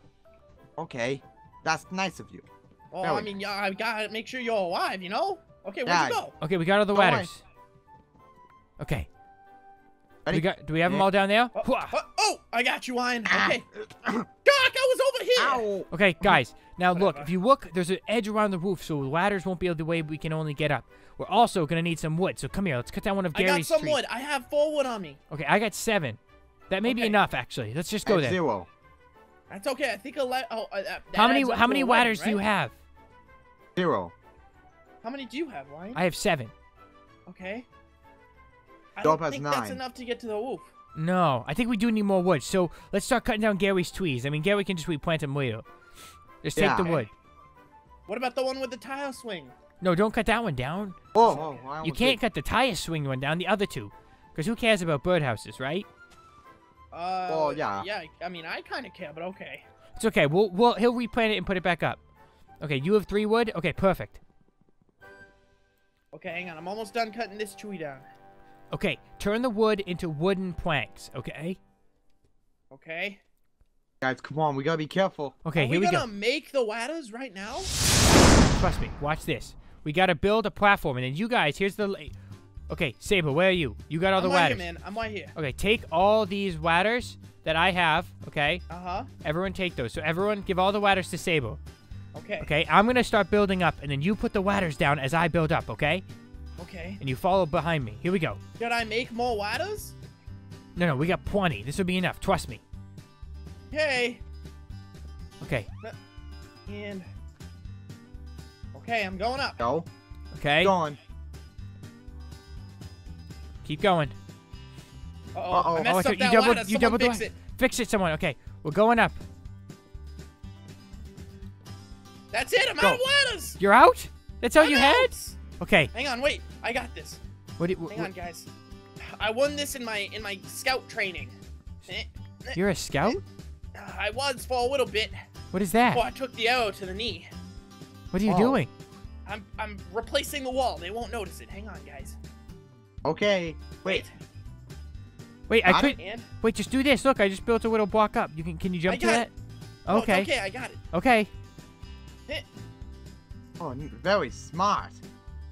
Okay, that's nice of you. Oh, well, I mean, yeah, I gotta make sure you're alive, you know? Okay, where'd yeah. you go? Okay, we got all the don't ladders. Worry. Okay. Ready? We got, do we have yeah. them all down there? Oh, oh, oh I got you, Ryan. Okay. Doc, I was over here. Ow. Okay, guys, now Whatever. look, if you look, there's an edge around the roof, so ladders won't be able to way we can only get up. We're also going to need some wood, so come here. Let's cut down one of Gary's trees. I got some trees. wood. I have four wood on me. Okay, I got seven. That may okay. be enough, actually. Let's just go there. zero. That's okay. I think a lot. Oh, uh, how many How many ladders right? do you have? Zero. How many do you have, Ryan? I have seven. Okay. I don't think nine. that's enough to get to the roof. No, I think we do need more wood, so let's start cutting down Gary's trees. I mean, Gary can just replant them later. Just yeah. take the wood. What about the one with the tile swing? No, don't cut that one down. Oh, oh you can't did. cut the tire swing one down. The other two, because who cares about birdhouses, right? Uh, oh yeah. Yeah, I mean I kind of care, but okay. It's okay. We'll we'll he'll replant it and put it back up. Okay, you have three wood. Okay, perfect. Okay, hang on. I'm almost done cutting this tree down. Okay, turn the wood into wooden planks. Okay. Okay. Guys, come on. We gotta be careful. Okay, Are here we, we go. We're gonna make the ladders right now. Trust me. Watch this. We gotta build a platform, and then you guys, here's the... La okay, Saber, where are you? You got all I'm the ladders. I'm right here, man. I'm right here. Okay, take all these ladders that I have, okay? Uh-huh. Everyone take those. So everyone, give all the ladders to Saber. Okay. Okay, I'm gonna start building up, and then you put the ladders down as I build up, okay? Okay. And you follow behind me. Here we go. Should I make more ladders? No, no, we got twenty. This will be enough. Trust me. Okay. Okay. And... Okay, I'm going up. Go. Okay. Going. Keep going. Uh oh. Uh oh. I messed oh, up that you doubled, you doubled fix it. Fix it, someone. Okay, we're going up. That's it. I'm Go. out of ladders. You're out? That's all I'm you out. had? Okay. Hang on. Wait. I got this. What? Do, what Hang what? on, guys. I won this in my in my scout training. You're a scout? I was for a little bit. What is that? Oh, I took the arrow to the knee. What are you oh. doing? I'm I'm replacing the wall. They won't notice it. Hang on, guys. Okay. Wait. Wait, I could Wait, just do this. Look, I just built a little block up. You can can you jump I to that? It. Okay. No, okay, I got it. Okay. Hit. Oh, very smart.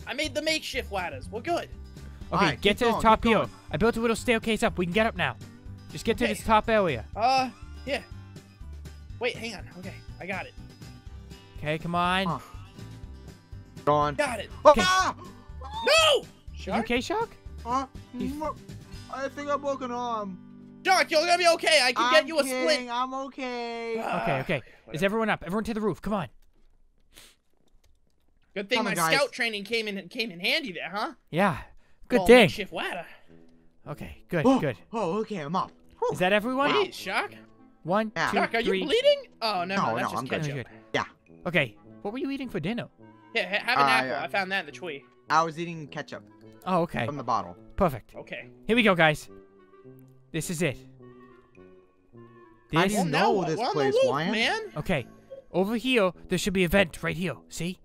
I made the makeshift ladders. We're good. Okay, right, get to going, the top here. I built a little staircase up. We can get up now. Just get okay. to this top area. Uh, yeah. Wait, hang on. Okay, I got it. Okay, come on. Huh. Gone. Got it. Okay. Ah! No! Shark? You okay, Shark? Uh, I think I broke an arm. Shark, you're gonna be okay. I can I'm get you a king. split. I'm okay. Okay, okay. Whatever. Is everyone up? Everyone to the roof. Come on. Good thing oh my, my scout training came in came in handy there, huh? Yeah. Good well, thing. Okay, good, oh, good. Oh, okay, I'm up. Whew. Is that everyone? Wow. Hey, Shock. One, yeah. two, Shock, are three. you bleeding? Oh, no, no, no that's no, just I'm ketchup. Good. Yeah. Okay, what were you eating for dinner? Yeah, have an uh, apple. Yeah. I found that in the tree. I was eating ketchup. Oh, okay. From the bottle. Perfect. Okay. Here we go, guys. This is it. This I don't know this well, place, loop, Ryan. Man. Okay, over here, there should be a vent right here. See?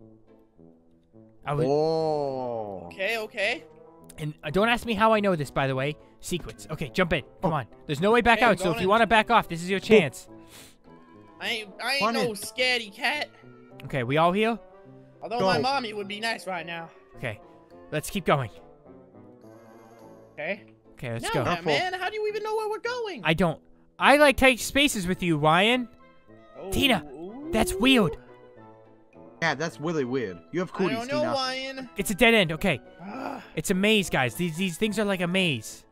I would... Oh. Okay, okay. And uh, don't ask me how I know this, by the way. Secrets. Okay, jump in. Come oh. on. There's no way back hey, out, so if you want to back off, this is your chance. I ain't, I ain't no scaredy cat. Okay, we all here? Although go. my mommy would be nice right now. Okay, let's keep going. Okay. Okay, let's no, go. Man, man, how do you even know where we're going? I don't. I like tight spaces with you, Ryan. Oh. Tina, that's weird. Yeah, that's really weird. You have cooties, I don't know, Tina. Ryan. It's a dead end. Okay. It's a maze, guys. These these things are like a maze.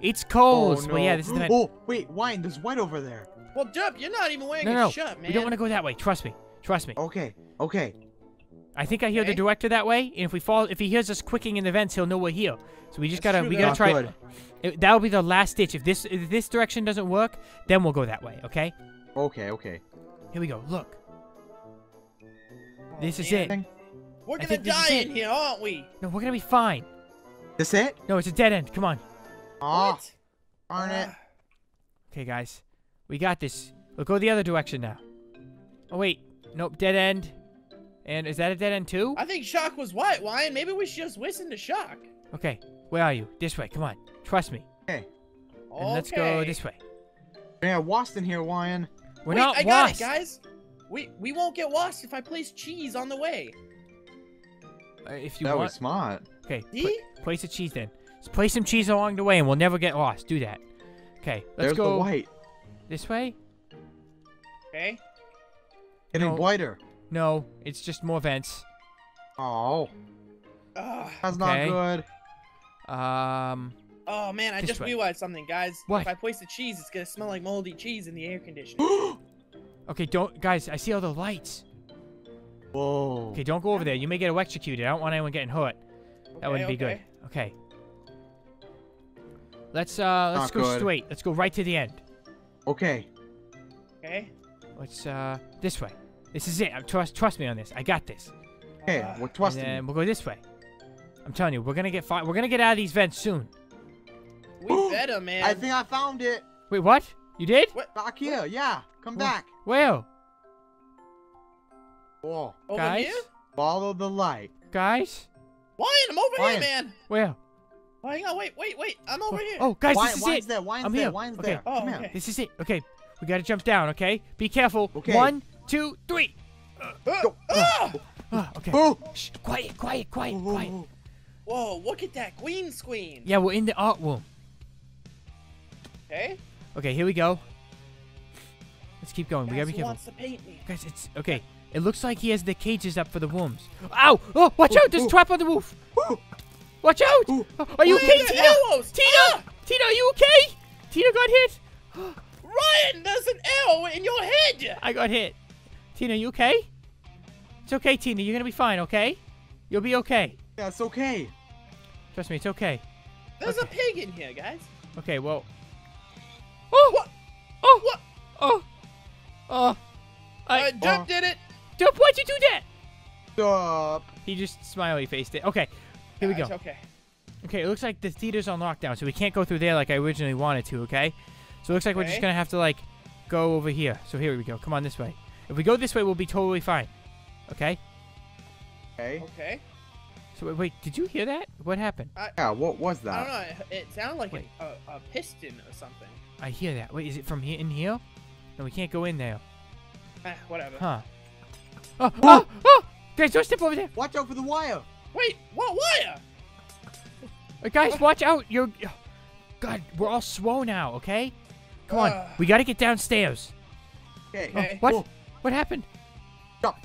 It's coals. Oh, no. Well, yeah, this is the end. Oh, wait, Ryan, there's white over there. Well, Dub, you're not even wearing no, a no. shirt, man. We don't want to go that way. Trust me. Trust me. Okay. Okay. I think I hear okay. the director that way, and if we fall, if he hears us quicking in the vents, he'll know we're here. So we just that's gotta, true, we gotta try. It, that'll be the last ditch. If this, if this direction doesn't work, then we'll go that way. Okay. Okay. Okay. Here we go. Look. This is it. We're gonna die in here, aren't we? No, we're gonna be fine. This it? No, it's a dead end. Come on. Oh, what? Darn it. Okay, guys. We got this. We'll go the other direction now. Oh, wait. Nope, dead end. And is that a dead end, too? I think Shock was white, Ryan. Maybe we should just listen to Shock. Okay. Where are you? This way. Come on. Trust me. Okay. And okay. let's go this way. Yeah, wasp in here, Ryan. We're wait, not I got it, guys. We, we won't get lost if I place cheese on the way. Uh, if you that want. was smart. Okay, pl place the cheese then. Just place some cheese along the way and we'll never get lost. Do that. Okay, let's There's go. The white. This way? Okay. Getting no. whiter. No, it's just more vents. Oh. Ugh. That's okay. not good. Um. Oh man, I just way. realized something, guys. What? If I place the cheese, it's gonna smell like moldy cheese in the air conditioner. Okay, don't, guys, I see all the lights. Whoa. Okay, don't go over there. You may get electrocuted. I don't want anyone getting hurt. That okay, wouldn't be okay. good. Okay. Let's, uh, let's Not go good. straight. Let's go right to the end. Okay. Okay. Let's, uh, this way. This is it. Trust, trust me on this. I got this. Okay, uh, we're trusting. And then we'll go this way. I'm telling you, we're gonna get fi- we're gonna get out of these vents soon. We better, man. I think I found it. Wait, what? You did? What? Back here, what? yeah. Come well, back. Well. Whoa. Over guys. Here? Follow the light. Guys. Ryan, I'm over Ryan. here, man. Well. Hang on, wait, wait, wait. I'm over oh, here. Oh, guys, Why, this is wine's it. There, wine's I'm there, here. Wine's okay. there. Oh, Come okay. here. This is it. Okay. We got to jump down, okay? Be careful. Okay. One, two, three. Uh, uh, uh, uh, okay. Oh. Shh, quiet, quiet, quiet, oh, quiet. Oh, oh, oh. Whoa, look at that green screen. Yeah, we're in the art room. Okay. Okay, here we go. Let's keep going. Guys, we gotta be careful. Wants to paint me. Guys, it's okay. It looks like he has the cages up for the worms. Ow! Oh, watch ooh, out! There's ooh. a trap on the roof. Ooh. Watch out! Ooh. Are you okay, Tina? Tina, ah! Tina, are you okay? Tina got hit. Ryan, there's an arrow in your head. I got hit. Tina, you okay? It's okay, Tina. You're gonna be fine. Okay? You'll be okay. Yeah, it's okay. Trust me, it's okay. There's okay. a pig in here, guys. Okay, well. Oh! What? Oh! What? Oh! Oh, I uh, Dup uh, did it. Dup, why'd you do that? Dup. He just smiley faced it. Okay, here Gosh, we go. Okay. Okay, it looks like the theater's on lockdown, so we can't go through there like I originally wanted to. Okay, so it looks like okay. we're just gonna have to like go over here. So here we go. Come on this way. If we go this way, we'll be totally fine. Okay. Okay. Okay. So wait, wait did you hear that? What happened? I, yeah, what was that? I don't know. It, it sounded like a, a, a piston or something. I hear that. Wait, is it from here in here? No, we can't go in there. Ah, whatever. Huh. Oh, oh, oh! Guys, don't step over there! Watch out for the wire! Wait, what wire? Uh, guys, watch out! You're... God, we're all swole now, okay? Come uh. on, we gotta get downstairs. Okay. Oh, what? Whoa. What happened? Jump.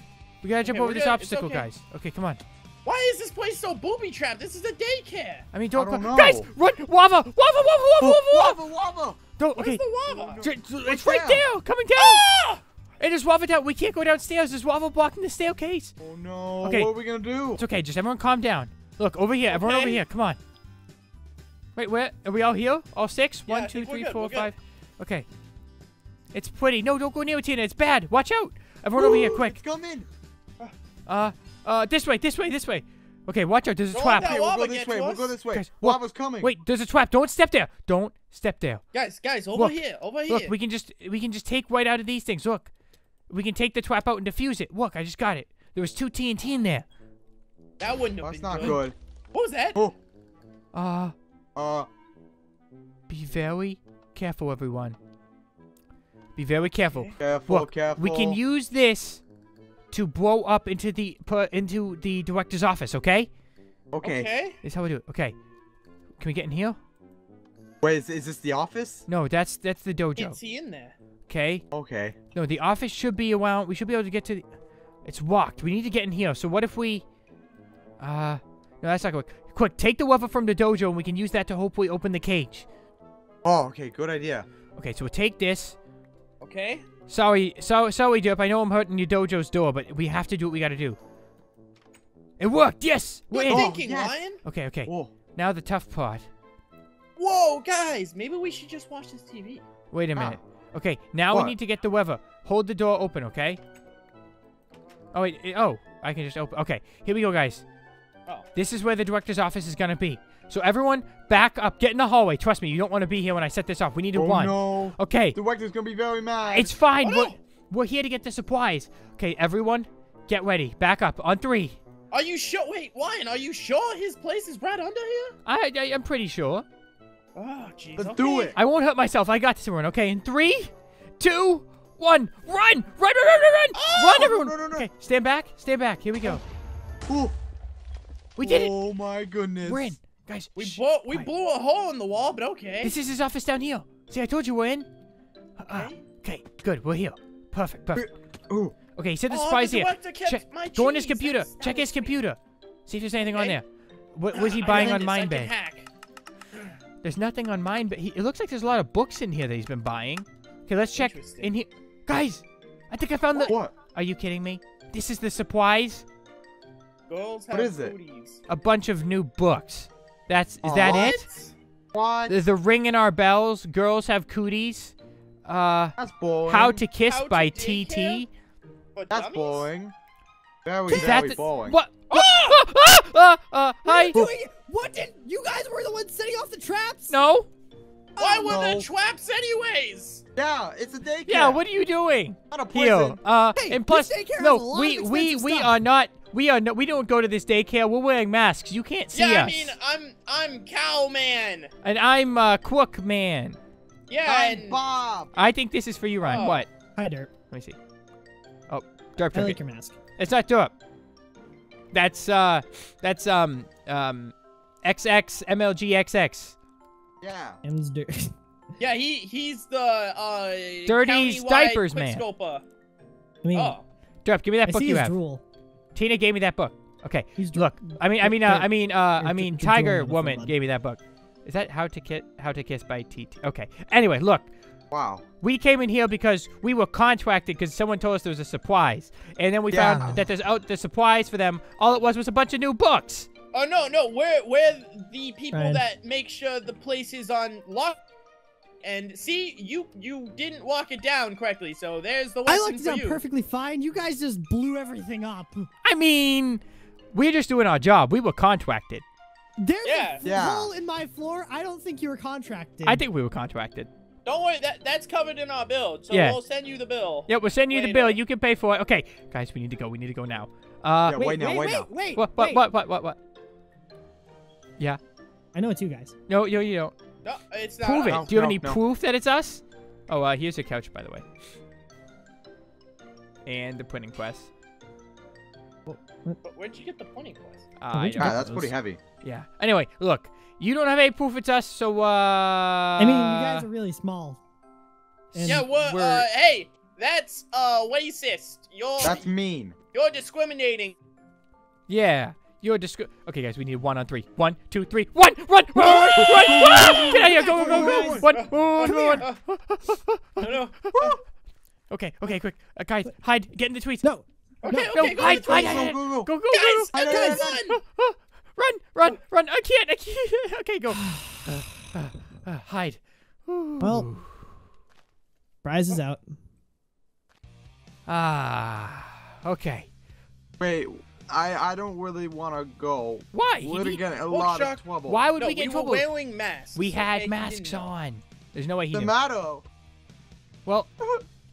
We gotta jump okay, over this obstacle, okay. guys. Okay, come on. Why is this place so booby-trapped? This is a daycare! I mean, don't... I don't know. Guys, run! Wava! Wava, wava, wava, wava! Wava, wava! Don't, okay. Where's the lava? It's right there, coming down. Ah! It is waffle down. We can't go downstairs. There's waffle blocking the staircase. Oh, no. Okay. What are we going to do? It's okay. Just everyone calm down. Look, over here. Okay. Everyone over here. Come on. Wait, where? Are we all here? All six? Yeah, One, two, three, four, five. Okay. It's pretty. No, don't go near it, Tina. It's bad. Watch out. Everyone Ooh, over here, quick. It's coming. Uh, uh, this way, this way, this way. Okay, watch out. There's a don't trap. Okay, we'll go this way. Us. We'll go this way. Guys, Lava's coming. Wait, there's a trap. Don't step there. Don't step there. Guys, guys, over look, here, over here. Look, we can just we can just take white out of these things. Look, we can take the trap out and defuse it. Look, I just got it. There was two T N T in there. That wouldn't have That's been not good. good. What was that? Oh. Uh. Uh. Be very careful, everyone. Be very careful. Careful, look, careful. We can use this to blow up into the put into the director's office, okay? Okay. Okay. This is how we do it. Okay. Can we get in here? Wait, is, is this the office? No, that's that's the dojo. Is he in there? Okay. Okay. No, the office should be around. We should be able to get to. The, it's locked. We need to get in here. So what if we? Uh, no, that's not good. Quick, take the lever from the dojo, and we can use that to hopefully open the cage. Oh, okay. Good idea. Okay, so we'll take this. Okay. Sorry, so, sorry, Derp. I know I'm hurting your dojo's door, but we have to do what we gotta do. It worked! Yes! We're in. Thinking, yes. Lion? Okay, okay. Whoa. Now the tough part. Whoa, guys! Maybe we should just watch this T V. Wait a minute. Ah. Okay, now what? We need to get the lever. Hold the door open, okay? Oh, wait. Oh, I can just open. Okay, here we go, guys. Oh. This is where the director's office is gonna be. So everyone, back up. Get in the hallway. Trust me, you don't want to be here when I set this off. We need to oh, run. No. Okay. The director's going to be very mad. It's fine. Oh, we're, no. we're here to get the supplies. Okay, everyone, get ready. Back up. On three. Are you sure? Wait, Ryan, are you sure his place is right under here? I, I, I'm pretty sure. Oh, jeez. Let's okay. do it. I won't hurt myself. I got this, everyone. Okay, in three, two, one. Run. Run, run, run, run, run. Oh, run, everyone. No, no, no. Okay, stand back. Stand back. Here we go. Ooh. We did oh, it. Oh, my goodness. We're in. Guys, we blew we right. blew a hole in the wall, but okay. This is his office down here. See, I told you we're in. Uh, okay. okay, good. We're here. Perfect. Perfect. Ooh. Okay, he said the oh, spies the here. Check, my go on his computer. That's Check his computer. See if there's anything okay. on there. What was he buying on MindBay? There's nothing on MindBay. It looks like there's a lot of books in here that he's been buying. Okay, let's check in here. Guys, I think I found the. What? Are you kidding me? This is the supplies. Girls have what is booties. It? A bunch of new books. That's- is uh, that what? it? What? There's a ring in our bells, girls have cooties, uh, That's boring. How to Kiss how by to T T. That's boring. Very, very that the, boring. What? Oh! Oh! Oh! Oh! Uh, uh, hi! What did- you guys were the ones setting off the traps? No. Why were no. the traps anyways? Yeah, it's a daycare. Yeah, what are you doing? Not a prison. Uh, hey, and plus, no, we we we stuff. are not. We are no. We don't go to this daycare. We're wearing masks. You can't see yeah, us. Yeah, I mean, I'm I'm Cowman. And I'm uh, Crook Man. Yeah. I'm and Bob. I think this is for you, Ryan. Oh. What? Hi, Derp. Let me see. Oh, Derp took I like it. your mask. It's not Derp. That's uh, that's um um, X X M L G X X. Yeah. M's Derp. Yeah, he he's the uh dirty diapers man. I mean, oh. Derp, give me that I book see you have. Drool. Tina gave me that book. Okay, he's look. I mean, I mean, uh, I mean, uh, I mean, Tiger Woman gave me that book. Is that How to Kiss? How to Kiss by T T? Okay. Anyway, look. Wow. We came in here because we were contracted because someone told us there was a surprise, and then we yeah. found that there's out the surprise for them. All it was was a bunch of new books. Oh no, no, we're we're the people Ryan. that make sure the place is on lock. And see, you you didn't walk it down correctly, so there's the lesson I locked it down you. perfectly fine. You guys just blew everything up. I mean, we're just doing our job. We were contracted. There's yeah. a yeah. hole in my floor. I don't think you were contracted. I think we were contracted. Don't worry, that that's covered in our bill. So yeah. we'll send you the bill. Yeah, we'll send you Later. the bill. You can pay for it. Okay, guys, we need to go. We need to go now. Uh, yeah, wait, wait now, wait, wait now. Wait, what, what, wait. What, what, what, what? Yeah. I know it's you guys. No, you, you don't. No, it's not. Prove it. No, Do you have no, any no. proof that it's us? Oh, uh, here's your couch, by the way. And the printing press. But where'd you get the printing press? Uh, yeah, that's pretty heavy. Yeah. Anyway, look. You don't have any proof it's us, so, uh... I mean, you guys are really small. And yeah, well, we're... uh, hey, that's, uh, racist. You're... That's mean. You're discriminating. Yeah. You're disc- Okay, guys, we need one on three. One, two, three. One, run, run, run, run. Get out of here! Go, go, go, go! One, one, one. Oh, no. Okay, okay, quick. Uh, guys, hide. Get in the tweets. No. Okay, no, okay, no, go, hide, go, hide, hide, go, go, go, go, guys, go, go, guys, run, run, run, run! I can't, I can't. Okay, go. Uh, uh, uh, hide. Ooh. Well, prize is out. Ah, uh, okay. Wait, I I don't really want to go. Why? We're gonna get a lot shock. of trouble. Why would no, we get we trouble? We were wearing masks. We had okay, masks on. There's no way he the knew. Motto. Well,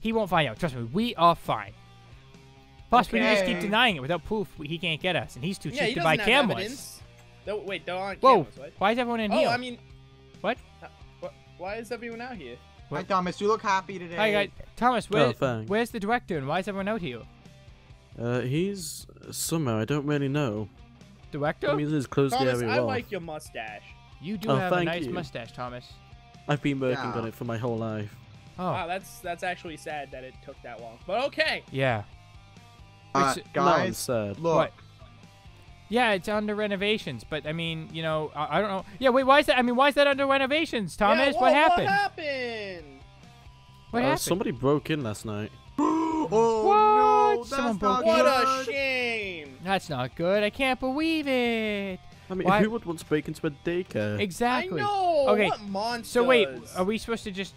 he won't find out. Trust me, we are fine. Plus, okay. we can just keep denying it. Without proof, he can't get us, and he's too cheap yeah, he to buy cameras. No, wait, there aren't cameras, Whoa. Right? Why is everyone in oh, here? Oh, I mean... What? what? Why is everyone out here? What? Hi, Thomas. You look happy today. Hi, guys. Thomas, where, oh, where's the director, and why is everyone out here? Uh, he's somewhere. I don't really know. Director? I mean, he's close Thomas, to I off. like your mustache. You do oh, have a nice you. mustache, Thomas. I've been working yeah. on it for my whole life. Oh. Wow, that's, that's actually sad that it took that long. But okay! Yeah. Uh, guys, look. What? Yeah, it's under renovations, but I mean, you know, I, I don't know. Yeah, wait, why is that? I mean, why is that under renovations, Thomas? Yeah, what, what happened? What happened? What uh, happened? Somebody broke in last night. Oh, what? No, Someone broke what in. What a shame. That's not good. I can't believe it. I mean, why? Who would want to break into a daycare? Exactly. I know. Okay. What monsters? So wait, are we supposed to just?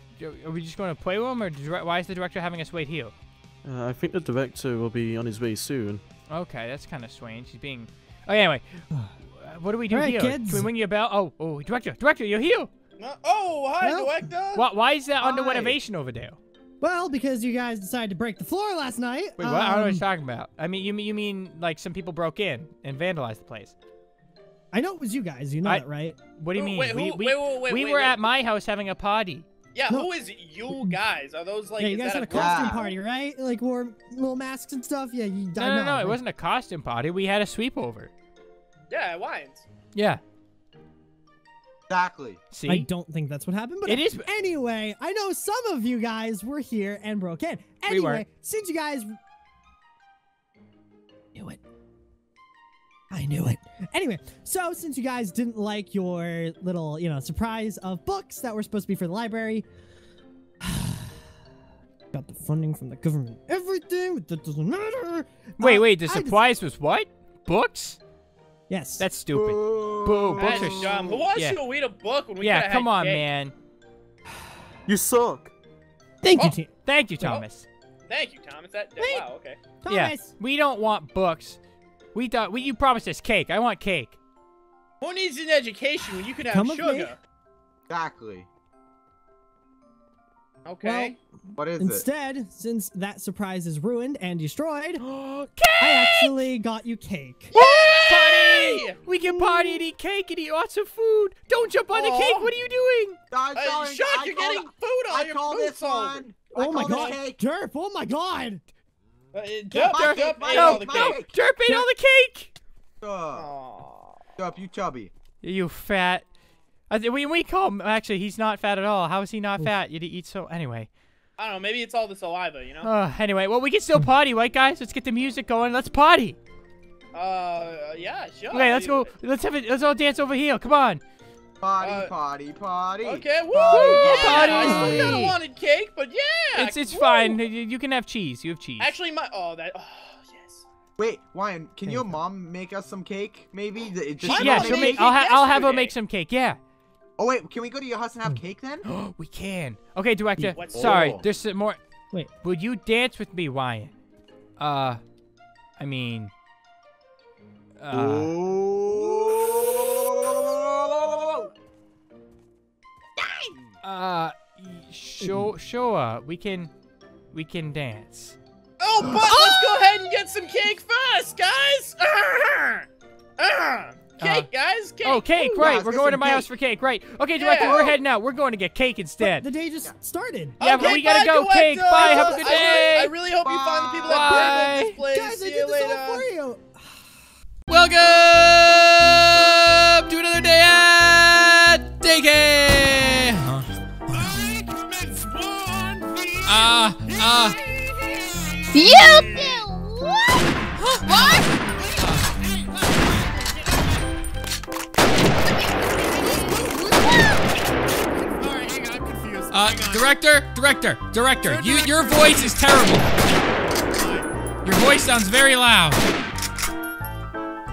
Are we just going to playroom, or why is the director having us wait here? Uh, I think the director will be on his way soon. Okay, that's kind of strange. He's being... Oh, okay, anyway. What do we do right, here? Kids. Can we ring your bell? Oh, oh, director, director, you're here! Uh, oh, hi, well, director! Why, why is that hi. under renovation over there? Well, because you guys decided to break the floor last night. Wait, um, what? I don't know what you're talking about. I mean, you mean, you mean like some people broke in and vandalized the place. I know it was you guys. You know I, that, right? What do you mean? Wait, who, we we, wait, wait, wait, we wait, were wait. at my house having a party. Yeah, no. Who is you guys? Are those like? Yeah, you guys had a, a costume party, right? Like wore little masks and stuff. Yeah, you. No, no, no, no. It wasn't a costume party. We had a sweepover. Yeah, at Wyans. Yeah. Exactly. See, I don't think that's what happened, but it is. Anyway, I know some of you guys were here and broke in. Anyway, we were. Since you guys knew it. I knew it. Anyway, so since you guys didn't like your little, you know, surprise of books that were supposed to be for the library, got the funding from the government, everything, that doesn't matter. Wait, uh, wait, the I surprise was what? Books? Yes. That's stupid. Boo. Boo. That's books are dumb. Who wants yeah. you to read a book when we Yeah, come on, cake? man. You suck. Thank oh. you, Thank you, Thomas. Oh. Thank you, Thomas. That, that, wow, okay. Thomas. Yeah, we don't want books. We thought we, you promised us cake. I want cake. Who needs an education when you can have Come sugar? Exactly. Okay. Well, what is instead, it? Instead, since that surprise is ruined and destroyed, cake! I actually got you cake. Yay! Party! We can party and eat cake and eat lots of food. Don't jump on Aww. the cake. What are you doing? I'm uh, Shock, I you're called, getting food on I your call this one. Oh my god, Derp! Oh my god! Uh, Derp, Derp, Derp, Derp ate all the cake. Derp ate all the cake. Derp, you chubby. You fat. I th we we call him. Actually, he's not fat at all. How is he not fat? Did he eat so? Anyway. I don't know. Maybe it's all the saliva, you know. Uh, anyway, well, we can still party, right, guys? Let's get the music going. Let's party. Uh, yeah, sure. Okay, let's go. Let's have it. Let's all dance over here. Come on. Party, uh, party, party. Okay, woo! Party, yeah, party. I still kind of wanted cake, but yeah! It's, it's fine. You can have cheese. You have cheese. Actually, my... Oh, that... Oh, yes. Wait, Ryan, can your mom make us some cake, maybe? Just yeah, she'll make... I'll, ha I'll have her make some cake, yeah. Oh, wait, can we go to your house and have cake, then? Oh, we can. Okay, director. What's Sorry, oh. there's some more... Wait. Would you dance with me, Ryan? Uh, I mean... Uh... Ooh. Uh, sure, sure, we can, we can dance. Oh, but let's go ahead and get some cake first, guys! Uh, uh, cake, guys, cake! Oh, cake, Ooh, right, guys, we're going to my cake. house for cake, right. Okay, director, yeah. we're heading out, we're going to get cake instead. But the day just started. Yeah, okay, but we gotta go, director. cake, bye, have a good day! I, I really hope bye. you find the people that play this place. Guys, See I did this later. all for you! Welcome to another day at Daycare! Huh? Uh, uh. You do what? What? Uh, Alright, hang on, I'm confused. Uh, hang on. Director, director, director, you, your voice is terrible. Your voice sounds very loud.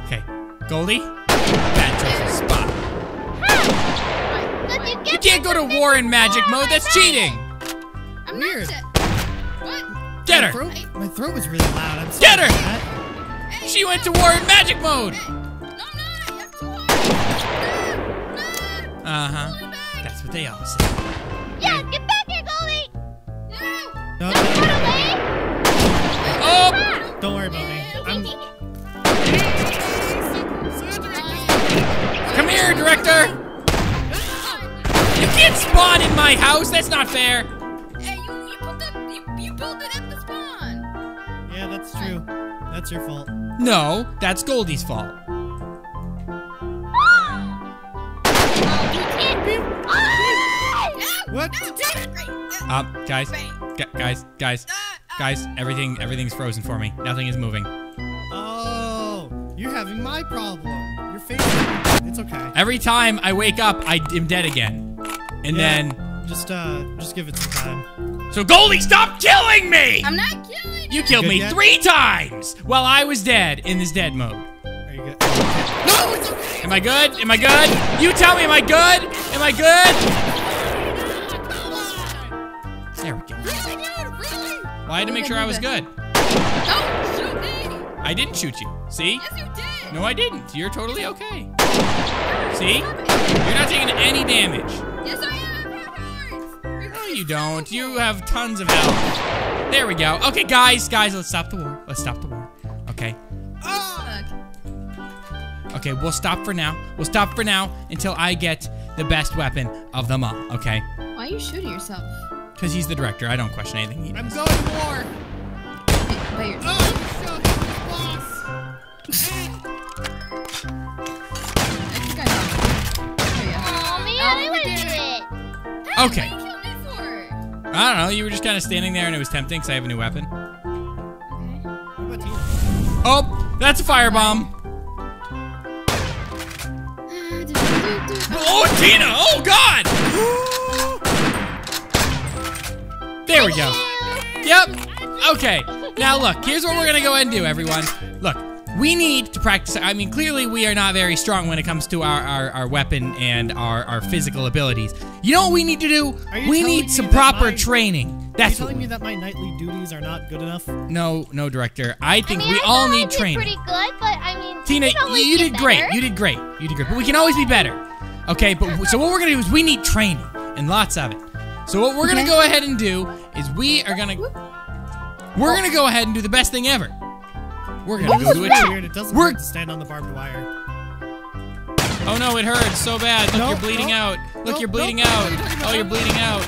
Okay, Goldy, that's a spot. You can't go to war in magic mode, that's cheating. Weird. Get her. My throat was really loud, I'm sorry. Get her! She went to war in magic mode. Uh-huh. That's what they all say. Yeah, get back here, Goldy! No! No, get away! Oh! Don't worry about me. I'm... Come here, director! You can't spawn in my house! That's not fair! Hey, you, you, built up, you, you built it up to spawn! Yeah, that's true. That's your fault. No, that's Goldy's fault. What? Um, guys, gu guys, guys, guys, everything, everything's frozen for me. Nothing is moving. Oh, you're having my problem. Your face, it's okay. Every time I wake up, I am dead again. And yeah, then... Just, uh, just give it some time. So Goldy, stop killing me! I'm not killing you. You killed me yet? three times while I was dead in this dead mode. Are you good? No, it's okay. Am I good? Am I good? You tell me, am I good? Am I good? There we go. Really, dude? Really? Well, I had to make sure I was good. Don't shoot me! I didn't shoot you. See? Yes, you did! No, I didn't. You're totally okay. See? You're not taking any damage. Yes, I am. I have hearts. No, you don't. You have tons of health. There we go. Okay, guys, guys, let's stop the war. Let's stop the war. Okay. Okay, we'll stop for now. We'll stop for now until I get the best weapon of them all. Okay. Why are you shooting yourself? Because he's the director. I don't question anything he does. I'm going to war. Wait, wait. Oh, you're so close. I think I know. There you are. Oh, man, I went through it. Okay. What did you kill me for? I don't know. You were just kind of standing there, and it was tempting because I have a new weapon. Okay. What about you? Oh, that's a firebomb. Oh, Tina. Oh, God. There we go. Yep. Okay. Now look, here's what we're gonna go ahead and do, everyone. Look, we need to practice. I mean, clearly we are not very strong when it comes to our, our, our weapon and our, our physical abilities. You know what we need to do? We need some proper my, training. That's are you telling me that my nightly duties are not good enough? No, no, director. I think I mean, we I all need I did training. Pretty good, but I mean, Tina, you, you did better. great. You did great. You did great. But we can always be better. Okay. But so what we're gonna do is we need training and lots of it. So what we're gonna go ahead and do is we are gonna we're gonna go ahead and do the best thing ever. We're gonna go do it. Weird. It doesn't work to stand on the barbed wire. Oh no, it hurts so bad. Look, nope, you're bleeding nope, out. Look, nope, you're bleeding nope, out. Nope, oh, you're bleeding out.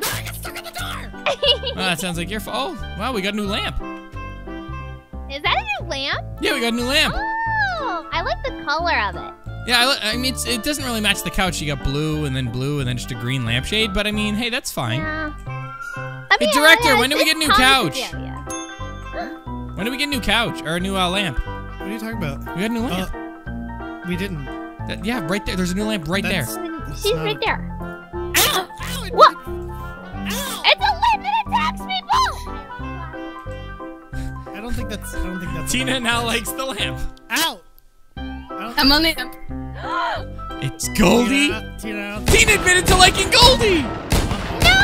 No, I got stuck in the door. Well, that sounds like your fault. Oh, wow, we got a new lamp. Is that a new lamp? Yeah, we got a new lamp. Oh, I like the color of it. Yeah, I, I mean, it's, it doesn't really match the couch. You got blue, and then blue, and then just a green lampshade. But I mean, hey, that's fine. Yeah. I mean, hey, director, yeah, when do we get a new couch? Yeah, yeah. When do we get a new couch or a new uh, lamp? What are you talking about? We got a new lamp. Uh, we didn't. That, yeah, right there. There's a new lamp right that's, there. That's She's not... right there. Ow! Ow! What? Ow! It's a lamp that attacks people! I don't think that's. I don't think that's. Tina now likes the lamp. Ow! I'm on the lamp. It's Goldy. Tina, Tina. Tina admitted to liking Goldy. No, I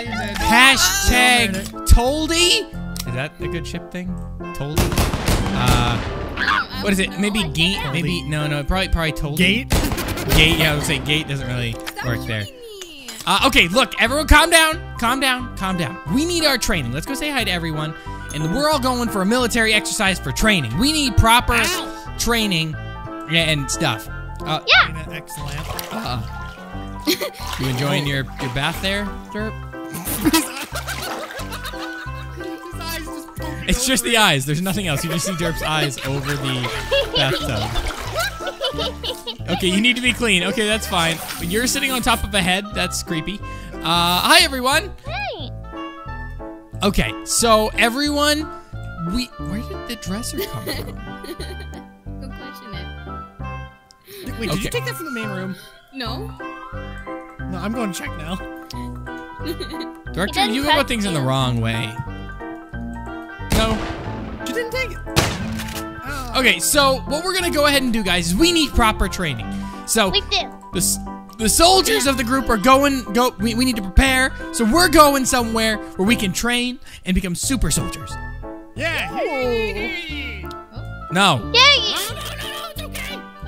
did. Oh. No, hashtag Toldy. Is that a good ship thing? Toldy. Uh, what is it? Maybe gate. Maybe no, no. Probably, probably Toldy. Gate. Gate. Yeah, I would say gate doesn't really work there. Uh, okay, look, everyone, calm down, calm down, calm down. We need our training. Let's go say hi to everyone, and we're all going for a military exercise for training. We need proper. Ow. Training and stuff. Uh, yeah. Excellent. Uh, you enjoying your your bath there, Derp? It's just the eyes. There's nothing else. You just see Derp's eyes over the bathtub. Okay, you need to be clean. Okay, that's fine. But you're sitting on top of a head. That's creepy. Uh, hi, everyone. Hi. Okay, so everyone, we where did the dresser come from? Wait, did okay. you take that from the main room? No. No, I'm going to check now. Director, you put things you. in the wrong way. No. You didn't take it. Oh. Okay, so what we're going to go ahead and do, guys, is we need proper training. So we do. The, the soldiers of the group are going, Go. We, we need to prepare. So we're going somewhere where we can train and become super soldiers. Yeah. Oh. No. Yeah.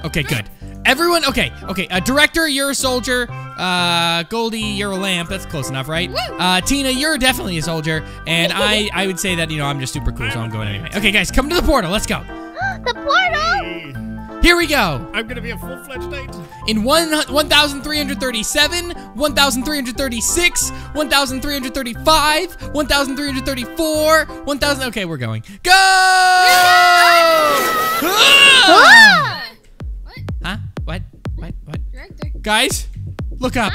Okay, good. Everyone, okay, okay. Uh, Director, you're a soldier. Uh, Goldy, you're a lamp. That's close enough, right? Uh, Tina, you're definitely a soldier. And I, I would say that, you know, I'm just super cool, so I'm going anyway. Okay, guys, come to the portal. Let's go. The portal? Here we go. I'm going to be a full-fledged knight. In one thousand three hundred thirty-seven, one thousand three hundred thirty-six, one thousand three hundred thirty-five, one thousand three hundred thirty-four, one thousand... Okay, we're going. Go! Ah! Huh? What? What? What? Director. Guys, look up.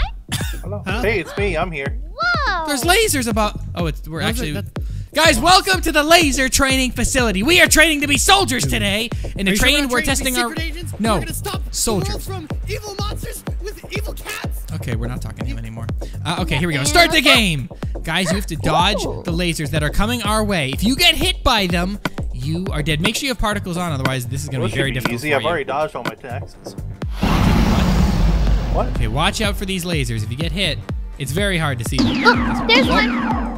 Hello. Huh? Hey, it's me. I'm here. Whoa. There's lasers about. Oh, it's we're actually. Like Guys, welcome to the laser training facility. We are training to be soldiers today. In a train, we're testing our. Agents? No. We're gonna stop soldiers. From evil monsters with evil cats. Okay, we're not talking to him anymore. Uh, okay, here we go. Start the game, guys. You have to dodge Whoa. the lasers that are coming our way. If you get hit by them, you are dead. Make sure you have particles on, otherwise this is going to be very be difficult. Easy. For I've you. already dodged all my taxes. What? What? Okay, watch out for these lasers. If you get hit, it's very hard to see them. Oh, there's what? one.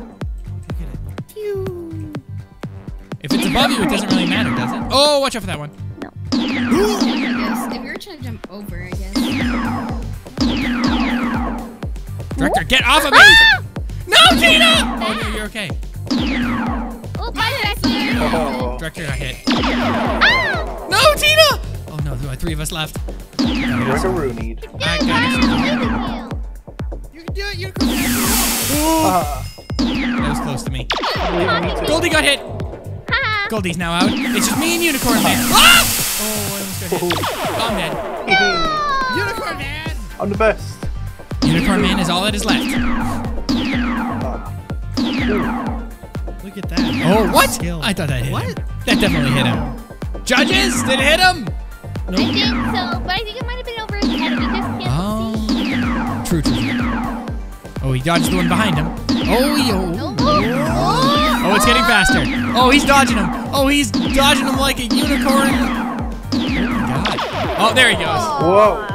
If it's above you, it doesn't really matter, does it? Oh, watch out for that one. No. If we were trying to jump over, I guess. Director, get off of me! Ah! No, Tina! Oh, no, you're okay. Oh, bye, oh. Director got hit. Ah! No, Tina! Oh no, there are three of us left. There's a Rooney. You can do it, you can do it. That was close to me. Goldy got hit. Goldy's now out. It's just me and Unicorn Man. Ah! Oh, I almost got hit. Oh, I'm dead. No! Unicorn Man! I'm the best. Unicorn Man is all that is left. Uh, Look at that. Oh, what? Skill. I thought that hit what? him. That definitely hit him. Judges, did it hit him? Nope. I think so, but I think it might have been over his head. We just can't oh. see. True, true. Oh, he dodged the one behind him. Oh, yo. Oh. Oh. oh, it's getting faster. Oh, he's dodging him. Oh, he's dodging him like a unicorn. Oh, my God. Oh, there he goes. Whoa.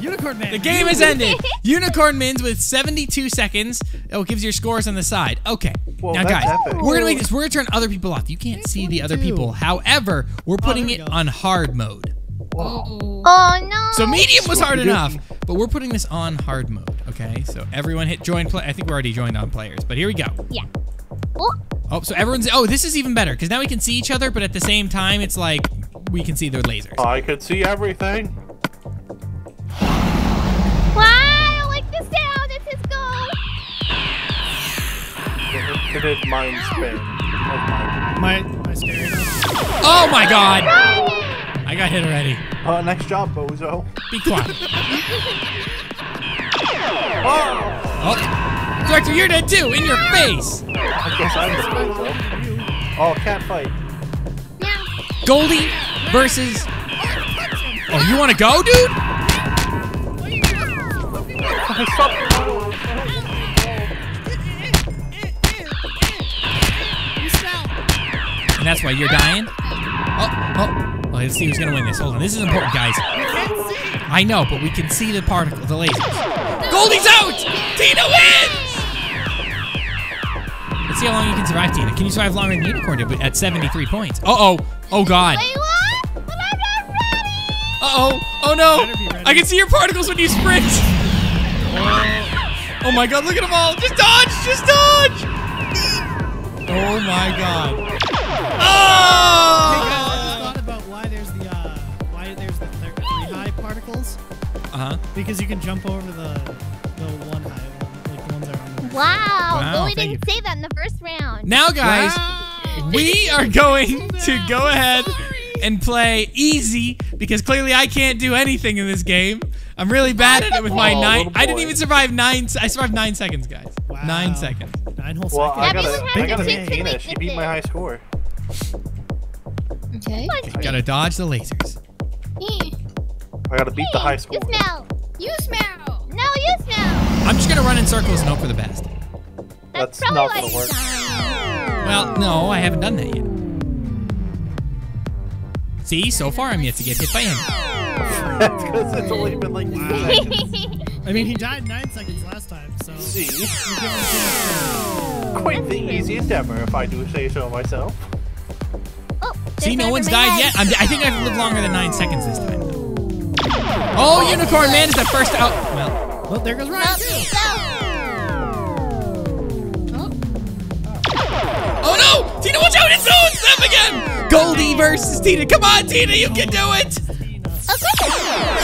Unicorn Man. The game has ended. Unicorn Mins with seventy-two seconds. Oh, it gives your scores on the side. Okay. Well, now, guys, epic. we're going to make this. We're going to turn other people off. You can't see the other people. However, we're putting oh, it on hard mode. Whoa. Oh, no. So medium was hard enough, but we're putting this on hard mode. Okay. So everyone hit join play. I think we're already joined on players, but here we go. Yeah. Oh, oh so everyone's. Oh, this is even better because now we can see each other, but at the same time, it's like we can see their lasers. I could see everything. Did mine spin? My, my scary. Oh my God! I got hit already. Uh, nice job, bozo. Be quiet. oh. oh, Director, you're dead too. In your face. I guess I'm the bozo. Oh, cat fight. Goldy versus. Oh, you want to go, dude? And that's why you're dying. Oh, oh. Well, let's see who's going to win this. Hold on. This is important, guys. I know, but we can see the particle, the lasers. Goldy's out! Tina wins! Let's see how long you can survive, Tina. Can you survive longer than Unicorn did at seventy-three points? Uh-oh. Oh, God. Wait, what? But I'm not ready! Uh-oh. Oh, no. I can see your particles when you sprint. Oh, my God. Look at them all. Just dodge. Just dodge. Oh, my God. Oh! Hey guys, I just thought about why there's the uh, why there's the th three high particles. Uh huh. Because you can jump over the the one high, like the ones that are on the ground. Wow! wow. Well, we didn't you. say that in the first round. Now, guys, wow. we are going to go ahead and play easy because clearly I can't do anything in this game. I'm really bad at it with my oh, nine. I didn't even survive nine. I survived nine seconds, guys. Wow. Nine seconds. Nine whole well, seconds. Well, I got a Tina. She beat my high score. Okay. You gotta dodge the lasers. I gotta beat the high score. You smell. You smell. No, you smell. I'm just gonna run in circles and hope for the best. That's, That's not gonna work. Well, no, I haven't done that yet. See, so far I'm yet to get hit by him. That's because it's only been like nine seconds. I mean, he died nine seconds last time, so... See? Quite the easiest ever, if I do say so myself. Oh, see, no one's died yet. I'm, I think I've lived longer than nine seconds this time. Oh, Unicorn Mann is the first out. Well, well there goes Ryan. Oh. Oh, no! Tina, watch out! It's so them again! Goldy versus Tina. Come on, Tina, you can do it!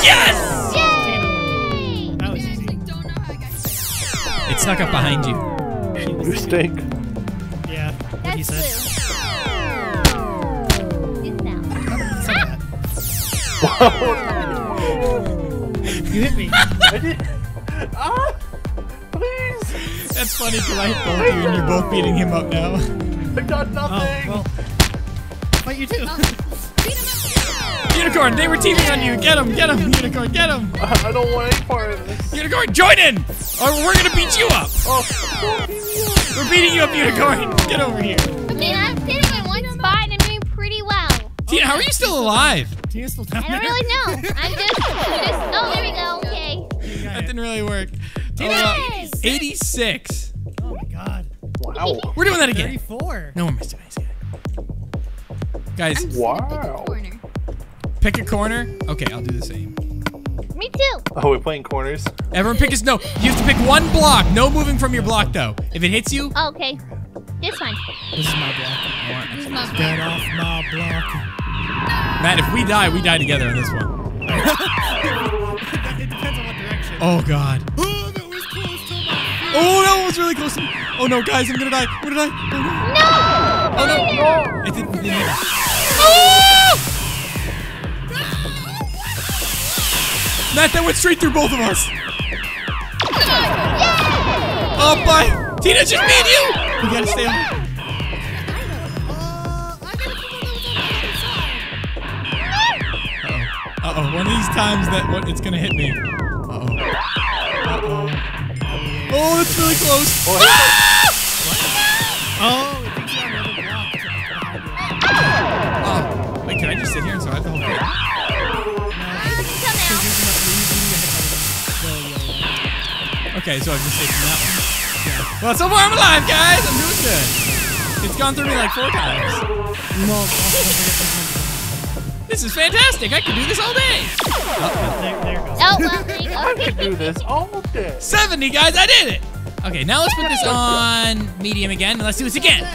Yes! Yay! That was easy. It snuck up behind you. You stink. Yeah, what he said. You hit me. I did. Ah, please. That's funny because I hit both of you and you're both beating him up now. I got nothing. Oh, well. But you do. Unicorn, they were teaming on you. Get him, get him, Unicorn, get him. I don't want any part of this. Unicorn, join in, or we're gonna beat you up. Oh, we're beating you up, Unicorn. Get over here. Okay, I'm sitting in one spot and doing pretty well. Tina, how are you still alive? Tina's still down I don't there. really know. I'm just, just. Oh, there we go. Okay. That didn't really work. Tina, uh, eighty-six. Oh my God. Wow. We're doing that again. thirty-four. No one missed it. Guys. Wow. Pick a, pick a corner. Okay, I'll do the same. Me too. Oh, we're playing corners. Everyone pick his. No, you have to pick one block. No moving from your block though. If it hits you. Oh, okay. This one. This is my block. This is my block. Get off my block. Matt, if we die, we die together on this one. It depends on what direction. Oh, God. Oh, that was close to my... Oh, that was really close to me. Oh, no, guys, I'm gonna die. What did I... No! Oh, no. It didn't... It didn't hit. Oh! Matt, that went straight through both of us. Oh, bye. Tina, just me and you. We gotta stay on. Uh-oh, one of these times that what it's gonna hit me. Uh-oh. Uh-oh. Oh, that's really close. Oh, ah! What? Oh, it thinks you're on another block. Oh, wait, can I just sit here and survive the whole thing? No. Okay, so I've just taken that one. Well, so far I'm alive, guys! I'm doing good. It's gone through me like four times. No. This is fantastic! I could do this all day! Oh, there, there goes. Oh, well, there you go. I could do this all day. seventy, guys! I did it! Okay, now let's put this on medium again, and let's do this again.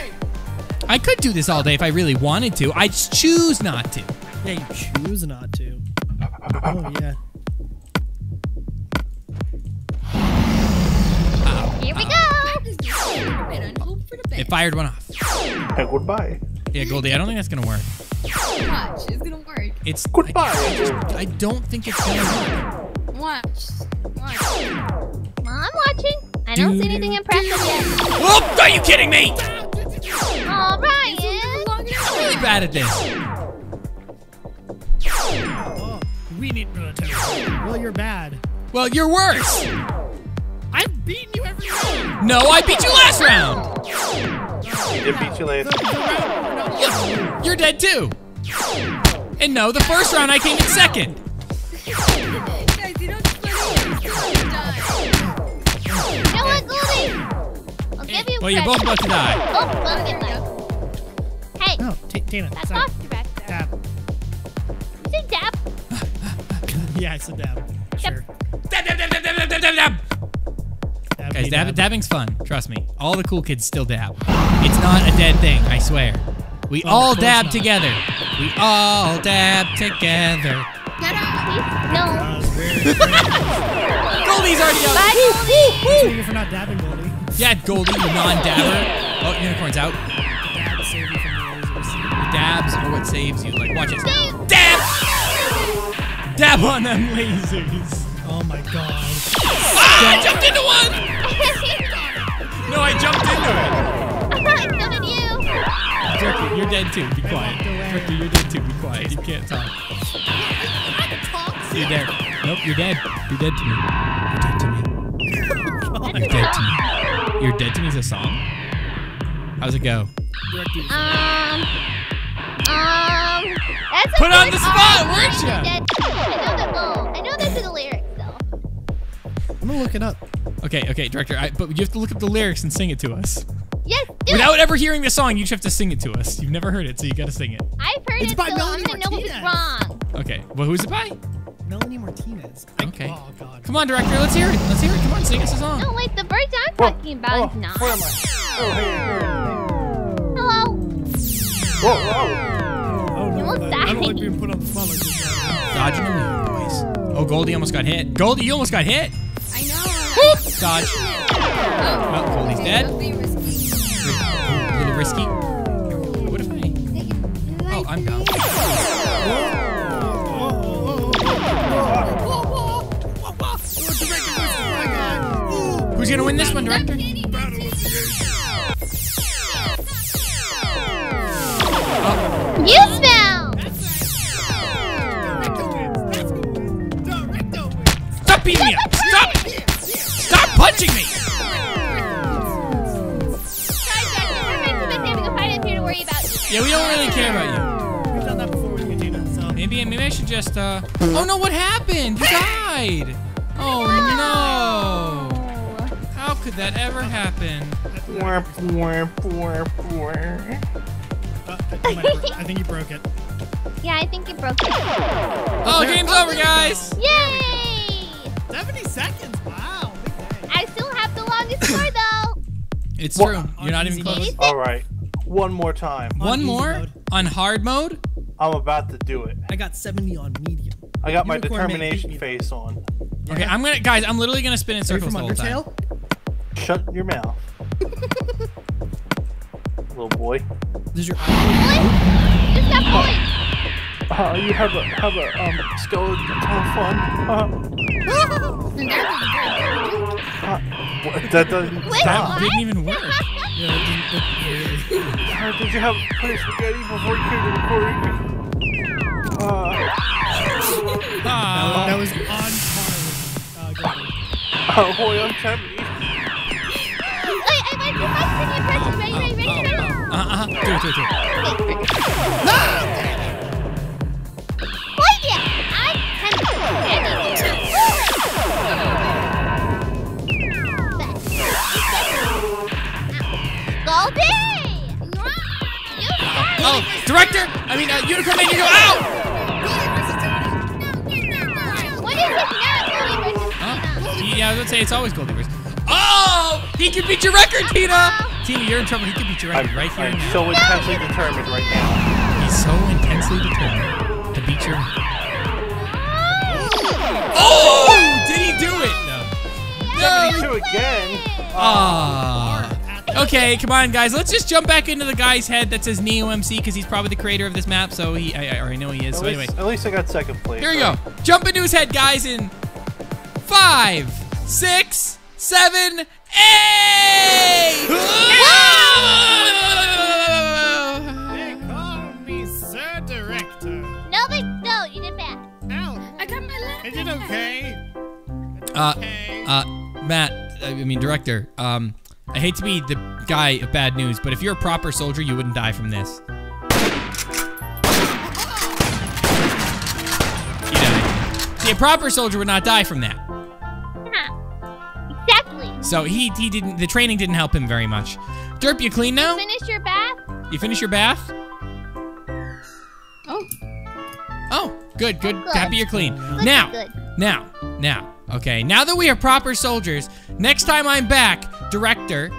I could do this all day if I really wanted to. I just choose not to. Yeah, you choose not to. Oh, yeah. Uh-oh. Here we go! It fired one off. Hey, goodbye. Yeah, Goldy, I don't think that's gonna work. Watch, it's gonna work. It's goodbye. I, just, I don't think it's gonna work. Watch, watch. Well, I'm watching. I don't see anything impressive yet. Whoop! Are you kidding me? All right. I'm really bad at this. Oh, we need military. Well, you're bad. Well, you're worse. I've beaten you every round. No, I beat you last round. You did beat you last. Yes, you're dead too. And no, the first round I came in second. Guys, you don't die. No one, Goldy. I'll give you. Well, you're both about to die. Oh, I'm getting that. Hey. No, Tina. That's off your back there. Dab. You said dab. Yeah, I said dab. Sure. Dab, dab, dab, dab, dab, dab, dab. Guys, dab, dabbing's fun. Trust me. All the cool kids still dab. It's not a dead thing. I swear. We oh, all dab not. together. We all dab together. Get out. No. Goldie's already out. Bye, Goldie. That's what you for not dabbing, Goldie. Yeah, Goldie, you non-dabber. Oh, Unicorn's out. Dabs save you from the losers. Dabs are what saves you. Like, watch it. Dab. Dab. Dab on them lasers. Oh my God. Ah, I jumped into one. No, I jumped into it. I jumped into you. Jerky, you're dead too. Be quiet. Jerky, you're dead too. Be quiet. You can't talk. You're dead. Nope, you're dead. You're dead to me. You're dead to me. I'm Dead to You. You're Dead to Me is a song? How's it go? Um, um, that's Put on the spot, weren't you? I know, I know those are the lyrics, though. I'm gonna look it up. Okay, okay, director, I, but you have to look up the lyrics and sing it to us. Yes, do Without it. ever hearing the song, you just have to sing it to us. You've never heard it, so you gotta sing it. I've heard it's it, by so Melanie I'm gonna Martinez. know what's wrong. Okay, well, who's it by? Melanie Martinez. Okay. Oh, God. Come on, director, let's hear it. Let's hear it. Come on, sing us a song. No, wait, the bird I'm talking about oh, is not. Where am I? Oh, hey. Hello. Whoa, whoa. Oh, no, almost died. I don't like being put on the spot like this. Dodging around, boys. Oh, Goldy almost got hit. Goldy, you almost got hit. I know. Dodge. Oh, oh Goldy's dead. A little risky. What if I? Oh, I'm down. Who's gonna win this one, director? Oh. You smell! Stop beating me up! Stop! Stop punching me! Sorry, director, we're meant to be saving a fight up here to worry about you. Yeah, we don't really care about you. We've done that before. Maybe, maybe I should just, uh... Oh, no, what happened? You died! Oh, no! How could that ever happen? Poor, poor, poor, poor. I think you broke it. Yeah, I think you broke it. Oh, game's over, guys! Yay! seventy seconds, wow. I still have the longest score, though. It's true. You're not even close. All right, one more time. One more? On hard mode? I'm about to do it. I got seventy on medium. I got Unicorn my determination face on. Yeah. Okay, I'm gonna, guys, I'm literally gonna spin in circles the whole time. Shut your mouth. Little boy. This is your eye. It's that boy. Oh, you have a, have a, um, skeleton fun. Uh, what? That doesn't Wait, stop. What? That didn't even work. How did you have a place to get even before you came to the recording? Uh, uh, that was on par. Oh boy, I'm tempted. Wait, I might do my singing impression. Ready, ready, ready, ready? Uh-huh. Do it, do it, do it. No! Boy, yeah, I'm tempted. Goldy! Oh, director! I mean, uh, Unicorn Mann, you go out! Yeah, I was gonna say it's always Goldy. Oh, he can beat your record, Tina. Tina, you're in trouble. He can beat your record I'm, right here. I'm now. so intensely no, determined right now. He's so intensely determined to beat your. Oh! Oh! Did he do it? No. No. Do it again. Ah. Oh. Okay, come on, guys. Let's just jump back into the guy's head that says Neo M C because he's probably the creator of this map. So he, I, I already know he is. At so least, anyway, at least I got second place. Here we go. Jump into his head, guys, and. Five, six, seven, eight! They call me Sir Director. No, they, no, you did bad. Ow. I got my left. Is it okay? It's uh, okay. uh, Matt, I mean, Director, um, I hate to be the guy of bad news, but if you're a proper soldier, you wouldn't die from this. You know, see, a proper soldier would not die from that. So he he didn't the training didn't help him very much. Derp, you clean now? You finish your bath? You finish your bath? Oh. Oh, good, good. good. Happy you're clean. Looks now, good. now, now. Okay, now that we are proper soldiers, next time I'm back, director,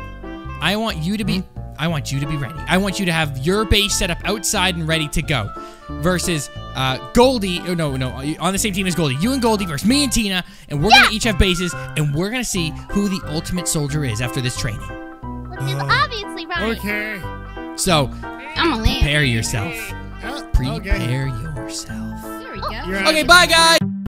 I want you to be I want you to be ready. I want you to have your base set up outside and ready to go. Versus uh, Goldy, oh no, no, on the same team as Goldy. You and Goldy versus me and Tina, and we're yeah. gonna each have bases, and we're gonna see who the ultimate soldier is after this training. Which is uh, obviously right. Okay. So, I'm prepare yourself. Uh, prepare okay. yourself. There we go. Oh. Okay, bye guys.